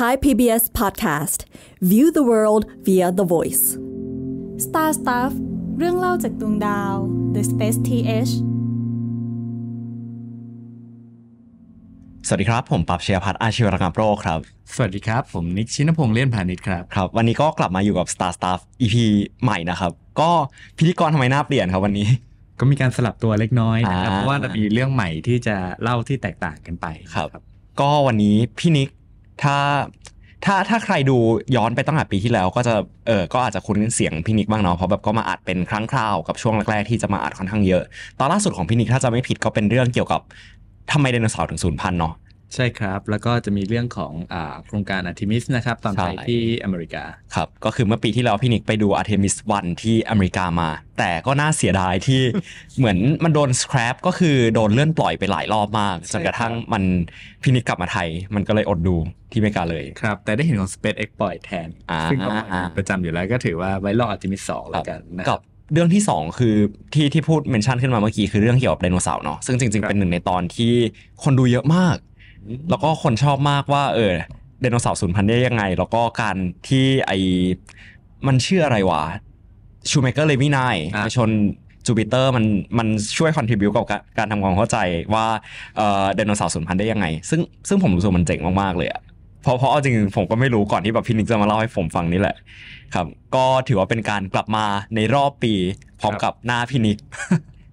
Thai PBS Podcast View the World via the Voice Star Stuff เรื่องเล่าจากดวงดาว The Space-Th สวัสดีครับผมปับเชียร์พัฒน์อาชีวรกรรมโปรครับสวัสดีครับผมนิกชินพงษ์เลี่ยนพาณิชย์ครับครับวันนี้ก็กลับมาอยู่กับ Star Stuff EP ใหม่นะครับก็พิธีกรทำไมหน้าเปลี่ยนครับวันนี้ก็มีการสลับตัวเล็กน้อยนะครับเพราะว่ามีเรื่องใหม่ที่จะเล่าที่แตกต่างกันไปครับก็วันนี้พี่นิกถ้าใครดูย้อนไปตั้งแต่ปีที่แล้วก็จะก็อาจจะคุ้นเสียงพี่นิกบ้างเนาะเพราะแบบก็มาอัดเป็นครั้งคราวกับช่วงแรกๆที่จะมาอัดค่อนข้างเยอะตอนล่าสุดของพี่นิกถ้าจะไม่ผิดก็เป็นเรื่องเกี่ยวกับทำไมไดโนเสาร์ถึงสูญพันธุ์เนาะใช่ครับแล้วก็จะมีเรื่องของโครงการอาร์เทมิสนะครับตอนไปที่อเมริกาครับก็คือเมื่อปีที่แล้วพี่นิกไปดูอาร์เทมิสวันที่อเมริกามาแต่ก็น่าเสียดายที่ เหมือนมันโดนสครับก็คือโดนเลื่อนปล่อยไปหลายรอบมากจนกระทั่งมันพี่นิกกลับมาไทยมันก็เลยอดดูที่อเมริกาเลยครับแต่ได้เห็นของ Space-Th ปล่อยแทนซึ่งก็ประจำอยู่แล้วก็ถือว่าไว้รออาร์เทมิส2แล้วกันนะครับเรื่องที่2คือที่พูดเมนชั่นขึ้นมาเมื่อกี้คือเรื่องเกี่ยวกับไดโนเสาร์เนาะซึ่งจริงๆเป็นหนึ่งในตอนที่คนดูเยอะมากแล้วก็คนชอบมากว่าไดโนเสาร์สูญพันธุ์ได้ยังไงแล้วก็การที่ไอมันชื่ออะไรวะชูเมเกอร์เลวินายชนจูปิเตอร์มันช่วยคอนทริบิวต์กับการทำความเข้าใจว่าไดโนเสาร์สูญพันธุ์ได้ยังไงซึ่งผมรู้สึกมันเจ๋งมากๆเลยอะเพราะเอาจริงผมก็ไม่รู้ก่อนที่แบบพี่นิกจะมาเล่าให้ผมฟังนี่แหละครับก็ถือว่าเป็นการกลับมาในรอบปีพร้อมกับหน้าพี่นิก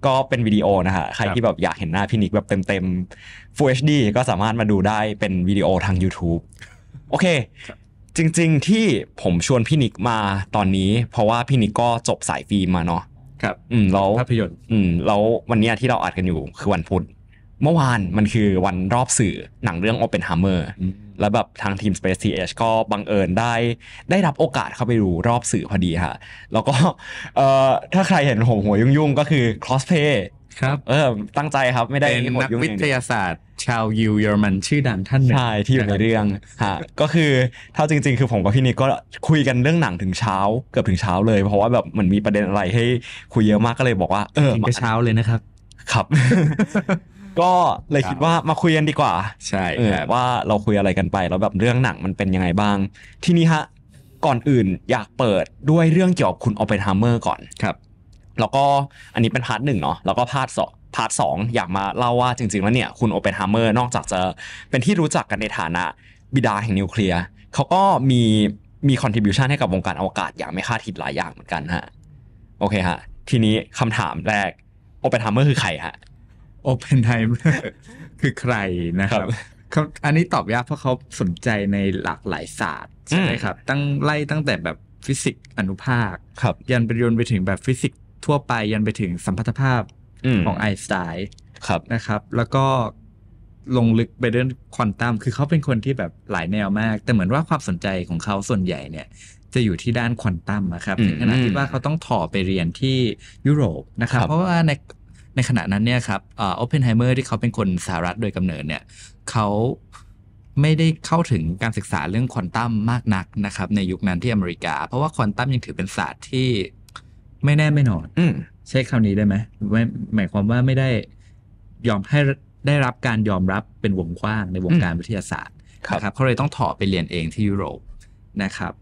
ก็เป็นวิดีโอนะฮะใครที่แบบอยากเห็นหน้าพี่นิกแบบเต็มๆ Full HD ก็สามารถมาดูได้เป็นวิดีโอทาง YouTube โอเคจริงๆที่ผมชวนพี่นิกมาตอนนี้เพราะว่าพี่นิกก็จบสายฟิล์มมาเนาะครับแล้วภาพยนตร์แล้ววันนี้ที่เราอัดกันอยู่คือวันพุธเมื่อวานมันคือวันรอบสื่อหนังเรื่อง Oppenheimer แล้วแบบทางทีม Space-Th ก็บังเอิญได้รับโอกาสเข้าไปดูรอบสื่อพอดีค่ะแล้วก็ถ้าใครเห็นผมหัวยุ่งๆก็คือ Crossplay ครับตั้งใจครับไม่ได้นักวิทยาศาสตร์ชาวยิวเยอรมันชื่อดังท่านหนึ่งใช่ที่อยู่ในเรื่องฮะก็คือเท่าจริงๆคือผมกับพี่นิกก็คุยกันเรื่องหนังถึงเช้าเกือบถึงเช้าเลยเพราะว่าแบบมันมีประเด็นอะไรให้คุยเยอะมากก็เลยบอกว่าก็เช้าเลยนะครับครับก็เลยคิดว่ามาคุยกันดีกว่าใช่ว่าเราคุยอะไรกันไปแล้วแบบเรื่องหนังมันเป็นยังไงบ้างทีนี้ฮะก่อนอื่นอยากเปิดด้วยเรื่องเกี่ยวกับคุณOppenheimerก่อนครับแล้วก็อันนี้เป็นพาร์ทหนึ่งเนาะแล้วก็พาร์ทสองอยากมาเล่าว่าจริงๆแล้วเนี่ยคุณOppenheimerนอกจากจะเป็นที่รู้จักกันในฐานะบิดาแห่งนิวเคลียร์เขาก็มี contribution ให้กับวงการอวกาศอย่างไม่คาดคิดหลายอย่างเหมือนกันฮะโอเคฮะทีนี้คำถามแรกOppenheimerคือใครฮะOppenheimer คือใครนะครับอันนี้ตอบยากเพราะเขาสนใจในหลากหลายศาสตร์ใช่ไหมครับตั้งแต่แบบฟิสิกส์อนุภาคยันไปถึงแบบฟิสิกส์ทั่วไปยันไปถึงสัมพัทธภาพของไอน์สไตน์นะครับแล้วก็ลงลึกไปเรื่องควอนตัมคือเขาเป็นคนที่แบบหลายแนวมากแต่เหมือนว่าความสนใจของเขาส่วนใหญ่เนี่ยจะอยู่ที่ด้านควอนตัมนะครับในขณะที่ว่าเขาต้องถ่อไปเรียนที่ยุโรปนะครับเพราะว่าในขณะนั้นเนี่ยครับOppenheimer ที่เขาเป็นคนสหรัฐโดยกำเนิดเนี่ยเขาไม่ได้เข้าถึงการศึกษาเรื่องควอนตัมมากนักนะครับในยุคนั้นที่อเมริกาเพราะว่าควอนตัมยังถือเป็นศาสตร์ที่ไม่แน่ไม่นอนใช้คำนี้ได้ไหมหมายความว่าไม่ได้ยอมให้ได้รับการยอมรับเป็นวงกว้างในวงการวิทยาศาสตร์นะครับเขาเลยต้องถอไปเรียนเองที่ยุโรปนะครับ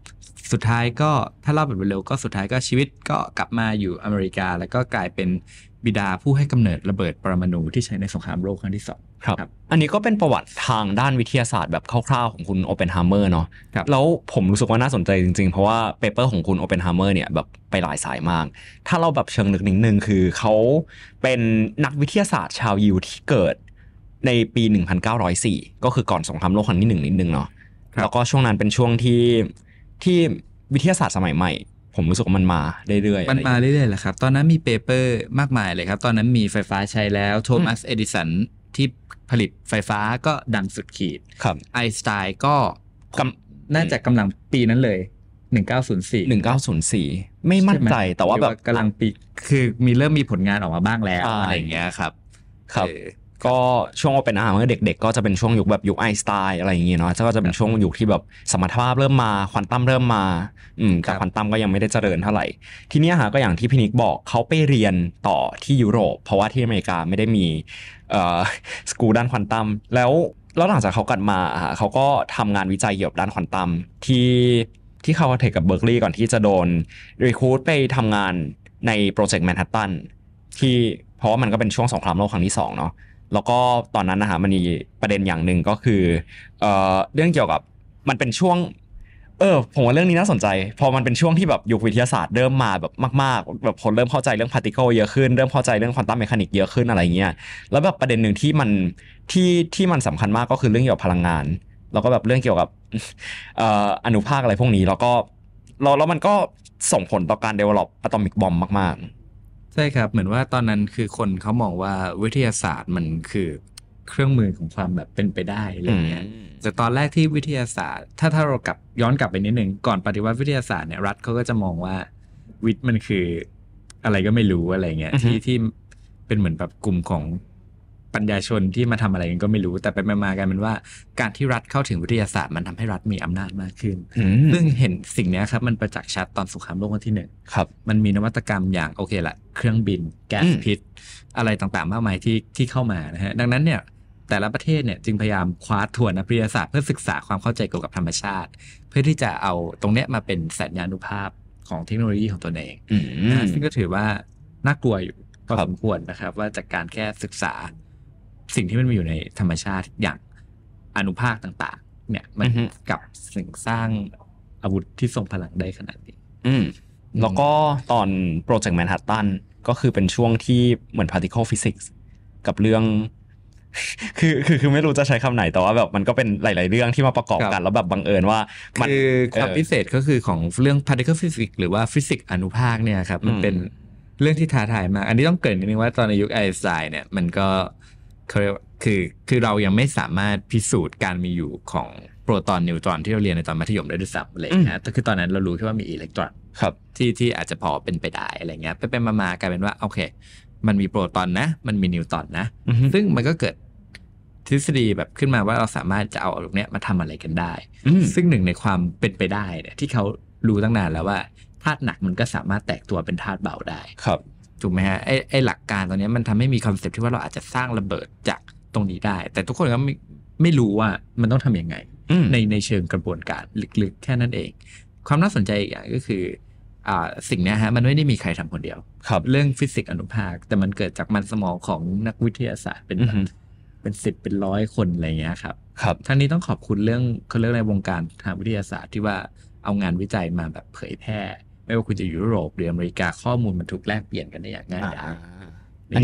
สุดท้ายก็ถ้าเล่าแบบเร็วก็สุดท้ายก็ชีวิตก็กลับมาอยู่อเมริกาแล้วก็กลายเป็นบิดาผู้ให้กำเนิดระเบิดปรมาณูที่ใช้ในสงครามโลกครั้งที่2ครับอันนี้ก็เป็นประวัติทางด้านวิทยาศาสตร์แบบคร่าวๆของคุณOppenheimerเนาะแล้วผมรู้สึกว่าน่าสนใจจริงๆเพราะว่าเปเปอร์ของคุณOppenheimerเนี่ยแบบไปหลายสายมากถ้าเราแบบเชิงลึกนิดนึงคือเขาเป็นนักวิทยาศาสตร์ชาวยิวที่เกิดในปี1904ก็คือก่อนสงครามโลกครั้งที่1นิดนึงเนาะแล้วก็ช่วงนั้นเป็นช่วงที่วิทยาศาสตร์สมัยใหม่ผมรู้สึกว่ามันมาเรื่อยๆแหละครับตอนนั้นมีเปเปอร์มากมายเลยครับตอนนั้นมีไฟฟ้าใช้แล้วโทมัสเอดิสันที่ผลิตไฟฟ้าก็ดังสุดขีดไอน์สไตน์ก็น่าจะกำลังปีนั้นเลย1904ไม่มั่นใจแต่ว่าแบบกำลังปีคือมีเริ่มมีผลงานออกมาบ้างแล้วอะไรอย่างเงี้ยครับก็ช่วงเป็นเมื่อเด็กๆก็จะเป็นช่วงยุคแบบยุคไอน์สไตน์อะไรอย่างเงี้ยเนาะก็จะเป็นช่วงยุคที่แบบสมรรถภาพเริ่มมาควอนตัมเริ่มมาแต่ควอนตัมก็ยังไม่ได้เจริญเท่าไหร่ทีนี้ฮะก็อย่างที่พี่นิกบอกเขาไปเรียนต่อที่ยุโรปเพราะว่าที่อเมริกาไม่ได้มีสกูลด้านควอนตัมแล้ว แล้วหลังจากเขากลับมาเขาก็ทำงานวิจัยเกี่ยวกับด้านควอนตัมที่เขาเทคกับเบิร์กลีย์ก่อนที่จะโดนรีครูทไปทำงานในโปรเจกต์แมนฮัตตันที่เพราะว่ามันก็เป็นช่วงสงครามโลกครั้งที่2เนาะแล้วก็ตอนนั้นนะฮะมันมีประเด็นอย่างหนึ่งก็คือเรื่องเกี่ยวกับมันเป็นช่วงผมว่าเรื่องนี้น่าสนใจพอมันเป็นช่วงที่แบบยุควิทยาศาสตร์เริ่มมาแบบมากๆแบบคนเริ่มเข้าใจเรื่องพาร์ติเคิลเยอะขึ้นเริ่มเข้าใจเรื่องควอนตัมเมคานิกเยอะขึ้นอะไรเงี้ยแล้วแบบประเด็นหนึ่งที่มันที่มันสำคัญมากก็คือเรื่องเกี่ยวกับพลังงานแล้วก็แบบเรื่องเกี่ยวกับอนุภาคอะไรพวกนี้แล้วก็แล้วมันก็ส่งผลต่อการ develop อะตอมิกบอมมากๆใช่ครับเหมือนว่าตอนนั้นคือคนเขามองว่าวิทยาศาสตร์มันคือเครื่องมือของความแบบเป็นไปได้อะไรเงี้ยแต่ตอนแรกที่วิทยาศาสตร์ถ้าเรากลับย้อนกลับไปนิดนึงก่อนปฏิวัติวิทยาศาสตร์เนี่ยรัฐเขาก็จะมองว่าวิทย์มันคืออะไรก็ไม่รู้อะไรเงี้ยที่เป็นเหมือนแบบกลุ่มของปัญญาชนที่มาทำอะไรกันก็ไม่รู้แต่ไปมากันเป็นว่าการที่รัฐเข้าถึงวิทยาศาสตร์มันทำให้รัฐมีอำนาจมากขึ้นซึ่งเห็นสิ่งนี้ครับมันประจักษ์ชัดตอนสงครามโลกครั้งที่1ครับมันมีนวัตกรรมอย่างโอเคละเครื่องบินแก๊สพิษอะไรต่างๆมากมายที่เข้ามานะฮะดังนั้นเนี่ยแต่ละประเทศเนี่ยจึงพยายามคว้าถั่วนักวิทยาศาสตร์เพื่อศึกษาความเข้าใจเกี่ยวกับธรรมชาติเพื่อที่จะเอาตรงเนี้ยมาเป็นสัญญานุภาพของเทคโนโลยีของตัวเองนะซึ่งก็ถือว่าน่ากลัวอยู่พอสมควรนะครับว่าจากการแค่ศึกษาสิ่งที่มันมีอยู่ในธรรมชาติอย่างอนุภาคต่างๆเนี่ยมันกับสิ่งสร้างอาวุธที่ทรงพลังได้ขนาดนี้แล้วก็ตอนโปรเจกต์แมนฮัตตันก็คือเป็นช่วงที่เหมือน particle physics กับเรื่องคือไม่รู้จะใช้คำไหนแต่ว่าแบบมันก็เป็นหลายๆเรื่องที่มาประกอบกันแล้วแบบบังเอิญว่าคือความพิเศษก็คือของเรื่อง particle physics หรือว่าฟิสิกส์อนุภาคเนี่ยครับมันเป็นเรื่องที่ท้าทายมากอันนี้ต้องเกริ่นนิดนึงว่าตอนในยุคไอน์สไตน์เนี่ยมันก็คือเรายังไม่สามารถพิสูจน์การมีอยู่ของโปรตอนนิวตรอนที่เราเรียนในตอนมัธยมได้ด้วยซ้ำอะไรนะคือตอนนั้นเรารู้แค่ว่ามีอิเล็กตรอนที่อาจจะพอเป็นไปได้อะไรเงี้ยไปมากลายเป็นว่าโอเคมันมีโปรตอนนะมันมีนิวตรอนนะซึ่งมันก็เกิดทฤษฎีแบบขึ้นมาว่าเราสามารถจะเอาตรงนี้มาทำอะไรกันได้ซึ่งหนึ่งในความเป็นไปได้เนี่ยที่เขารู้ตั้งนานแล้วว่าธาตุหนักมันก็สามารถแตกตัวเป็นธาตุเบาได้ถูกไหมฮะไอหลักการตรงนี้มันทำให้มีคอนเซ็ปต์ที่ว่าเราอาจจะสร้างระเบิดจากตรงนี้ได้แต่ทุกคนก็ไม่รู้ว่ามันต้องทำยังไงในเชิงกระบวนการลึกๆแค่นั้นเองความน่าสนใจอีกอย่างก็คือสิ่งนี้ฮะมันไม่ได้มีใครทำคนเดียวเรื่องฟิสิกส์อนุภาคแต่มันเกิดจากมันสมองของนักวิทยาศาสตร์เป็น10เป็นร้อยคนอะไรเงี้ยครับทั้งนี้ต้องขอบคุณเรื่องเขาเรียกในวงการทางวิทยาศาสตร์ที่ว่าเอางานวิจัยมาแบบเผยแพร่ไม่ว่าคุณจะอยู่ยุโรปหรืออเมริกาข้อมูลมันถูกแลกเปลี่ยนกันได้อย่างง่ายดายอัน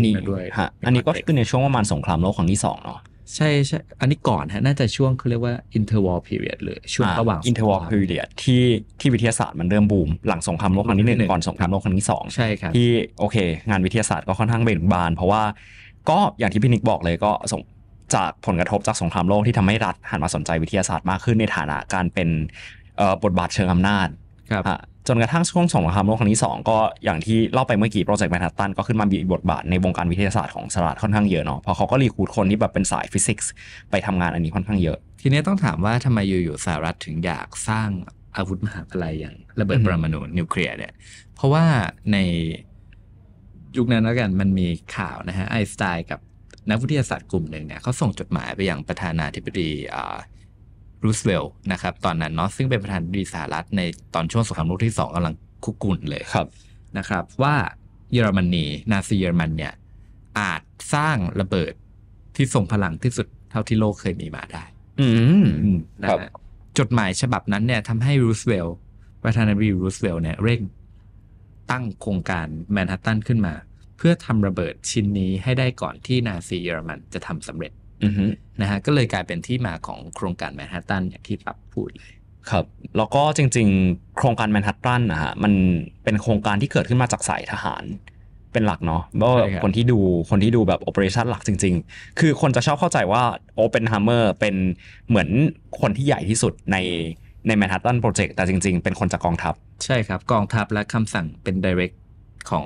นี้ก็คือในช่วงประมาณสงครามโลกครั้งที่2เนาะใช่ใช่อันนี้ก่อนฮะน่าจะช่วงเขาเรียกว่า interwar period เลยช่วงระหว่าง interwar period ที่วิทยาศาสตร์มันเริ่มบูมหลังสงครามโลกครั้งที่1ก่อนสงครามโลกครั้งที่2ใช่ครับที่โอเคงานวิทยาศาสตร์ก็ค่อนข้างเบ่งบานเพราะว่าก็อย่างที่พี่นิกบอกเลยก็จากผลกระทบจากสงครามโลกที่ทำให้รัฐหันมาสนใจวิทยาศาสตร์มากขึ้นในฐานะการเป็นบทบาทเชิงอำนาจจนกระทั่งช่วงสงครามโลกครั้งที่2ก็อย่างที่เล่าไปเมื่อกี้โปรเจกต์แมนฮัตตันก็ขึ้นมามีบทบาทในวงการวิทยาศาสตร์ของสหรัฐค่อนข้างเยอะเนาะเพราะเขาก็รีครูทคนที่แบบเป็นสายฟิสิกส์ไปทำงานอันนี้ค่อนข้างเยอะทีนี้ต้องถามว่าทำไมอยู่ๆสหรัฐถึงอยากสร้างอาวุธมหาปลัยอย่างระเบิดปรมาณูนิวเคลียร์เนี่ยเพราะว่าในยุคนั้นแล้วกันมันมีข่าวนะฮะไอน์สไตน์กับนักวิทยาศาสตร์กลุ่มหนึ่งเนี่ยเขาส่งจดหมายไปยังประธานาธิบดีรูสเวลล์นะครับตอนนั้นเนาะซึ่งเป็นประธานาธิบดีสหรัฐในตอนช่วงสงครามโลกที่2กำลังคุกรุ่นเลยนะครับว่าเยอรมนีนาซีเยอรมันเนี่ยอาจสร้างระเบิดที่ทรงพลังที่สุดเท่าที่โลกเคยมีมาได้นะครับจดหมายฉบับนั้นเนี่ยทำให้รูสเวลล์ประธานาธิบดีรูสเวลล์เนี่ยเร่งตั้งโครงการแมนฮัตตันขึ้นมาเพื่อทำระเบิดชิ้นนี้ให้ได้ก่อนที่นาซีเยอรมันจะทำสำเร็จนะฮะก็เลยกลายเป็นที่มาของโครงการแมนฮัตตันอย่างที่ปั๊บพูดเลยครับแล้วก็จริงๆโครงการแมนฮัตตันนะฮะมันเป็นโครงการที่เกิดขึ้นมาจากสายทหารเป็นหลักเนาะก็คนที่ดูแบบโอเปอเรชั่นหลักจริงๆคือคนจะชอบเข้าใจว่าโอเปนไฮเมอร์เป็นเหมือนคนที่ใหญ่ที่สุดในแมนฮัตตันโปรเจกต์แต่จริงๆเป็นคนจากกองทัพใช่ครับกองทัพและคำสั่งเป็นไดเรกของ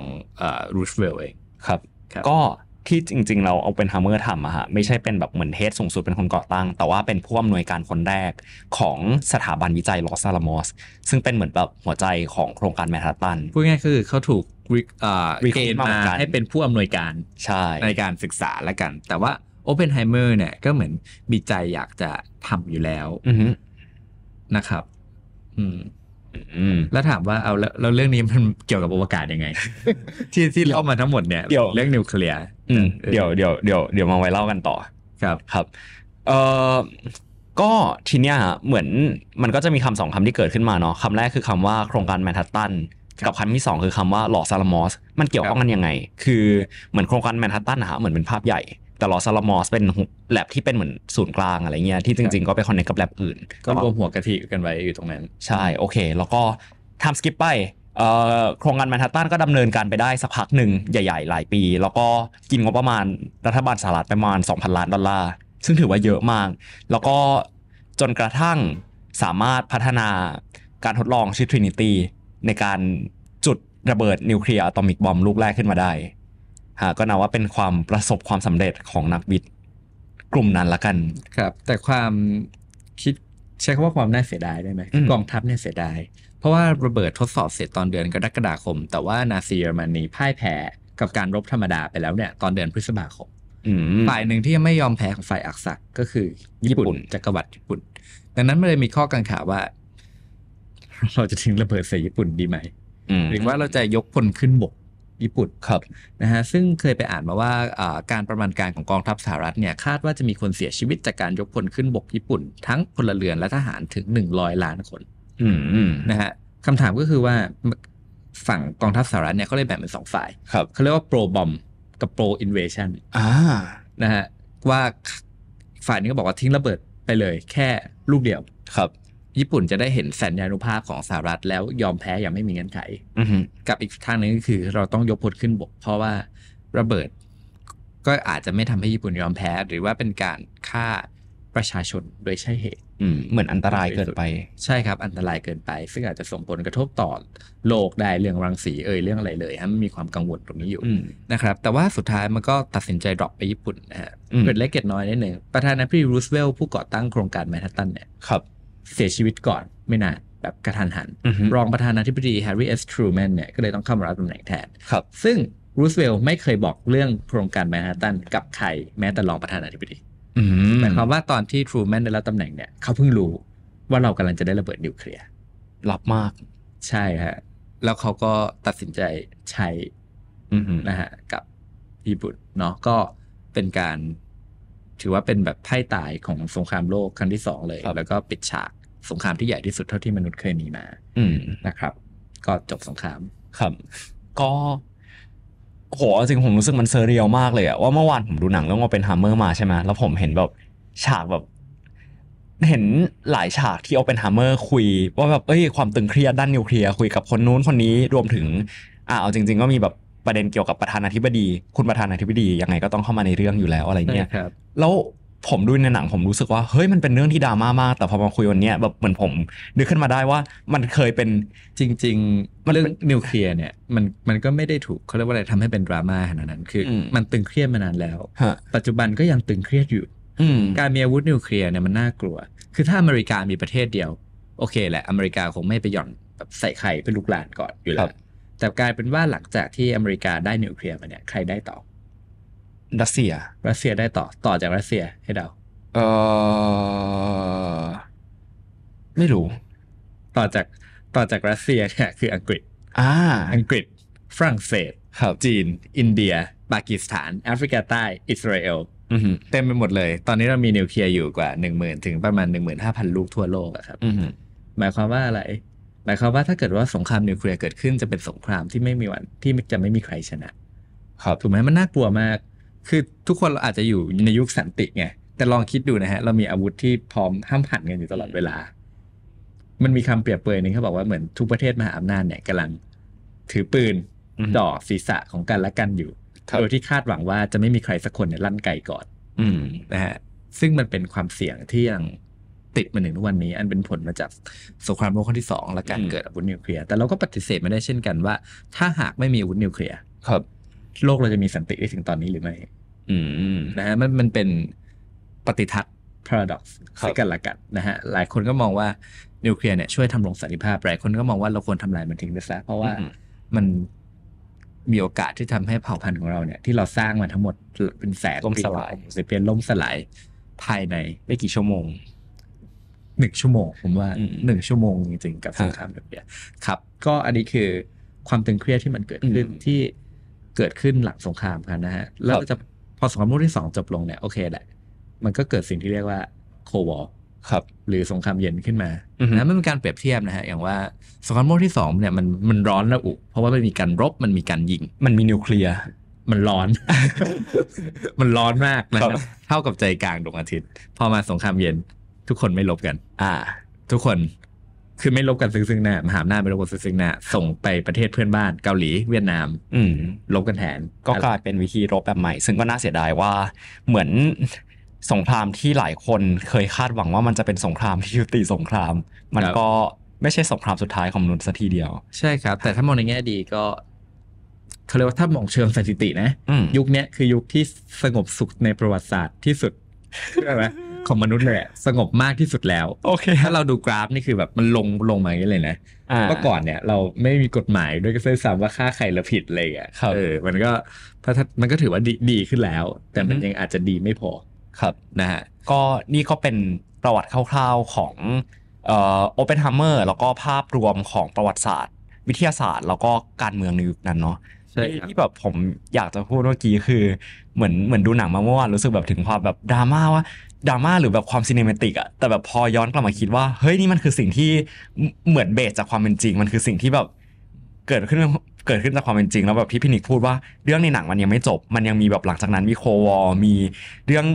รูสเวลล์เองครับก็ที่จริงๆเราเอาเป็นฮาร์เมอร์ทำอะฮะไม่ใช่เป็นแบบเหมือนเฮดสูงสุดเป็นคนก่อตั้งแต่ว่าเป็นผู้อำนวยการคนแรกของสถาบันวิจัยลอสอาลามอสซึ่งเป็นเหมือนแบบหัวใจของโครงการแมนฮัตตันพูดง่ายคือเขาถูกเกณฑ์มาให้เป็นผู้อำนวยการในการศึกษาละกันแต่ว่า โอเพนไฮเมอร์เนี่ยก็เหมือนมีใจอยากจะทำอยู่แล้วนะครับแล้วถามว่าเอาแล้วเรื่องนี้มันเกี่ยวกับอวกาศยังไง ที่เล่ามาทั้งหมดเนี่ยเรื่องนิวเคลียร์เดี๋ยวมาไว้เล่ากันต่อครับครับก็ทีเนี้ยเหมือนมันก็จะมีคำสองคำที่เกิดขึ้นมาเนาะคำแรกคือคำว่าโครงการแมนฮัตตันกับคำที่สองคือคำว่าลอสซาลามอสมันเกี่ยวข้องกันยังไงคือเหมือนโครงการแมนฮัตตันนะฮะเหมือนเป็นภาพใหญ่แต่ลอสซาลามอสเป็นแลบที่เป็นเหมือนศูนย์กลางอะไรเงี้ยที่จริงๆก็ไปคอนเนคกับแลบอื่นก็รวมหัวกะทิกันไว้อยู่ตรงนั้นใช่โอเคแล้วก็ทำสกิปไปโครงการแมนฮัตตันก็ดำเนินการไปได้สักพักหนึ่งใหญ่ๆหลายปีแล้วก็กินงบประมาณรัฐบาลสหรัฐประมาณ 2,000 ล้านดอลลาร์ซึ่งถือว่าเยอะมากแล้วก็จนกระทั่งสามารถพัฒนาการทดลองชื่อ Trinity ในการจุดระเบิดนิวเคลียร์อะตอมิกบอมลูกแรกขึ้นมาได้ก็นับว่าเป็นความประสบความสำเร็จของนักวิทย์กลุ่มนั้นละกันครับแต่ความคิดใช้คำว่าความน่าเสียดายได้ไหมกองทัพเนี่ยเสียดายเพราะว่าระเบิดทดสอบเสร็จตอนเดือนกรกฎาคมแต่ว่านาซีเยอรมนีพ่ายแพ้กับการรบธรรมดาไปแล้วเนี่ยตอนเดือนพฤษภาคมฝ่ายหนึ่งที่ยังไม่ยอมแพ้ของฝ่ายอักษะก็คือญี่ปุ่นจักรวรรดิญี่ปุ่นดังนั้นมันเลยมีข้อกังขาว่าเราจะทิ้งระเบิดใส่ญี่ปุ่นดีไหมหรือว่าเราจะยกพลขึ้นบกญี่ปุ่นครับนะฮะซึ่งเคยไปอ่านมาว่าการประมาณการของกองทัพสหรัฐเนี่ยคาดว่าจะมีคนเสียชีวิตจากการยกพลขึ้นบกญี่ปุ่นทั้งพลเรือนและทหารถึง100ล้านคนนะฮะคำถามก็คือว่าฝั่งกองทัพสหรัฐเนี่ยเขาเลยแบ่งเป็น2ฝ่ายเขาเรียกว่าโปรบอมกับโปรอินเวชั่นนะฮะว่าฝ่ายนี้ก็บอกว่าทิ้งระเบิดไปเลยแค่ลูกเดียวครับญี่ปุ่นจะได้เห็นสัญญานุภาพของสหรัฐแล้วยอมแพ้อย่างไม่มีเงื่อนไขกับอีกทางนึงก็คือเราต้องยกพลขึ้นบกเพราะว่าระเบิดก็อาจจะไม่ทำให้ญี่ปุ่นยอมแพ้หรือว่าเป็นการฆ่าประชาชนโดยใช่เหตุเหมือนอันตรายเกินไปใช่ครับอันตรายเกินไปซึ่งอาจจะส่งผลกระทบต่อโลกได้เรื่องรังสีเรื่องอะไรเลยฮะมีความกังวลตรงนี้อยู่นะครับแต่ว่าสุดท้ายมันก็ตัดสินใจดรอปไปญี่ปุ่นนะฮะเกิดเล็กเกิดน้อยนิดนึงประธานาธิบดีรูสเวลต์ผู้ก่อตั้งโครงการแมนฮัตตันเนี่ยเสียชีวิตก่อนไม่นานแบบกระทันหันรองประธานาธิบดีแฮร์รี่เอสทรูแมนเนี่ยก็เลยต้องเข้ามารับตำแหน่งแทนซึ่งรูสเวลต์ไม่เคยบอกเรื่องโครงการแมนฮัตตันกับใครแม้แต่รองประธานาธิบดีหมายความว่าตอนที่ทรูแมนได้รับตำแหน่งเนี่ยเขาเพิ่งรู้ว่าเรากำลังจะได้ระเบิดนิวเคลียร์ลับมากใช่ฮะแล้วเขาก็ตัดสินใจใช้นะฮะกับญี่ปุ่นเนาะก็เป็นการถือว่าเป็นแบบไพ่ตายของสงครามโลกครั้งที่2เลยแล้วก็ปิดฉากสงครามที่ใหญ่ที่สุดเท่าที่มนุษย์เคยมีมานะครับก็จบสงครามครับก็โหจริงผมรู้สึกมันเซอร์เรียลมากเลยอะว่าเมื่อวานผมดูหนังเรื่องว่าเป็นฮัมเมอร์มาใช่ไหมแล้วผมเห็นแบบฉากแบบเห็นหลายฉากที่เอาเป็นฮัมเมอร์คุยว่าแบบความตึงเครียดด้านนิวเคลียร์คุยกับคนนู้นคนนี้รวมถึงเอาจริงๆก็มีแบบประเด็นเกี่ยวกับประธานาธิบดีคุณประธานาธิบดียังไงก็ต้องเข้ามาในเรื่องอยู่แล้วอะไรเงี้ยแล้วผมดูในหนังผมรู้สึกว่าเฮ้ยมันเป็นเรื่องที่ดราม่ามากแต่พอมาคุยวันนี้แบบเหมือนผมนึกขึ้นมาได้ว่ามันเคยเป็นจริงๆเรื่องนิวเคลียร์เนี่ยมันก็ไม่ได้ถูกเขาเรียกว่าอะไรทำให้เป็นดราม่าขนาดนั้นคือมันตึงเครียดมานานแล้วปัจจุบันก็ยังตึงเครียดอยู่การมีอาวุธนิวเคลียร์เนี่ยมันน่ากลัวคือถ้าอเมริกามีประเทศเดียวโอเคแหละอเมริกาคงไม่ไปหย่อนแบบใส่ไข่เป็นลูกหลานก่อนอยู่แล้วแต่กลายเป็นว่าหลังจากที่อเมริกาได้นิวเคลียร์มาเนี่ยใครได้ต่อรัสเซียได้ต่อจากรัสเซียให้เดาไม่รู้ต่อจากรัสเซียเนี่ยคืออังกฤษอังกฤษฝรั่งเศสจีนอินเดียปากีสถานแอฟริกาใต้อิสราเอลเต็มไปหมดเลยตอนนี้เรามีนิวเคลียร์อยู่กว่า 10,000 ถึงประมาณ 15,000 ลูกทั่วโลกอะครับหมายความว่าอะไรหมายความว่าถ้าเกิดว่าสงครามนิวเคลียร์เกิดขึ้นจะเป็นสงครามที่ไม่มีวันที่จะไม่มีใครชนะถูกไหมมันน่ากลัวมากคือทุกคนเราอาจจะอยู่ในยุคสันติไงแต่ลองคิดดูนะฮะเรามีอาวุธที่พร้อมห้ามหันกันอยู่ตลอดเวลามันมีคำเปรียบเปรยนึงเขาบอกว่าเหมือนทุกประเทศมหาอำนาจเนี่ยกำลังถือปืนจ่อศีรษะของกันและกันอยู่โดยที่คาดหวังว่าจะไม่มีใครสักคนเนี่ยลั่นไกก่อนนะฮะซึ่งมันเป็นความเสี่ยงที่ยังติดมาถึงทุกวันนี้อันเป็นผลมาจากสงครามโลกครั้งที่2และการเกิดอาวุธนิวเคลียร์แต่เราก็ปฏิเสธไม่ได้เช่นกันว่าถ้าหากไม่มีอาวุธนิวเคลียร์โลกเราจะมีสันติได้ถึงตอนนี้หรือไม่นะฮะมันเป็นปฏิทัศน์ paradox ซึ่งกันและกันนะฮะหลายคนก็มองว่านิวเคลียร์เนี่ยช่วยทำลงสันติภาพหลายคนก็มองว่าเราควรทำลายมันทิ้งไปซะเพราะว่ามัน มีโอกาสที่ทำให้เผ่าพันธุ์ของเราเนี่ยที่เราสร้างมาทั้งหมดเป็นแสนล่มสลายจะเป็นล่มสลายภายในไม่กี่ชั่วโมง1 ชั่วโมงผมว่า1 ชั่วโมงจริงๆกับสงครามแบบเนี้ยครับก็อันนี้คือความตึงเครียดที่มันเกิดขึ้นที่เกิดขึ้นหลังสงครามกันนะฮะแล้วจะพอสงครามโลกที่2จบลงเนี่ยโอเคแหละมันก็เกิดสิ่งที่เรียกว่าโควอร์ครับหรือสงครามเย็นขึ้นมานะมันเป็นการเปรียบเทียบนะฮะอย่างว่าสงครามโลกที่2เนี่ยมันร้อนระอุเพราะว่ามันมีการรบมันมีการยิงมันมีนิวเคลียร์มันร้อน มันร้อนมากนะ เท่ากับใจกลางดวงอาทิตย์พอมาสงครามเย็นทุกคนไม่ลบกันทุกคนคือไม่ลบกันซึ่งหน้ามหาอำนาจไม่ลบกันซึ่งหน้าส่งไปประเทศเพื่อนบ้านเกาหลีเวียดนามลบกันแทนก็กลายเป็นวิธีรบแบบใหม่ซึ่งก็น่าเสียดายว่าเหมือนสงครามที่หลายคนเคยคาดหวังว่ามันจะเป็นสงครามที่ยุติสงครามมันก็ไม่ใช่สงครามสุดท้ายของมนุษย์ทีเดียวใช่ครับแต่ถ้ามองในแง่ดีก็เขาเรียกว่าถ้ามองเชิงสถิตินะยุคนี้คือยุคที่สงบสุขในประวัติศาสตร์ที่สุดใช่ไหมของมนุษย์เลยสงบมากที่สุดแล้วโอเคถ้าเราดูกราฟนี่คือแบบมันลงมาอย่างนี้เลยนะเมื่อก่อนเนี่ยเราไม่มีกฎหมายด้วยก็เส้นสามว่าฆ่าใครละผิดอะไรอย่างเงี้ยมันก็ถือว่าดีขึ้นแล้วแต่มันยังอาจจะดีไม่พอครับนะฮะก็นี่ก็เป็นประวัติคร่าวๆของโอเปนไฮเมอร์แล้วก็ภาพรวมของประวัติศาสตร์วิทยาศาสตร์แล้วก็การเมืองในยุคนั้นเนาะที่แบบผมอยากจะพูดเมื่อกี้คือเหมือนดูหนังมาเมื่อวานรู้สึกแบบถึงความแบบดราม่าว่าดราม่าหรือแบบความซีเนมาติกอะแต่แบบพอย้อนกลับมาคิดว่าเฮ้ยนี่มันคือสิ่งที่เหมือนเบสจากความเป็นจริงมันคือสิ่งที่แบบเกิดขึ้นจากความเป็นจริงแล้วแบบที่พี่นิกพูดว่าเรื่องในหนังมันยังไม่จบมันยังมีแบบหลังจากนั้นมีโควอร์มีเรื่อง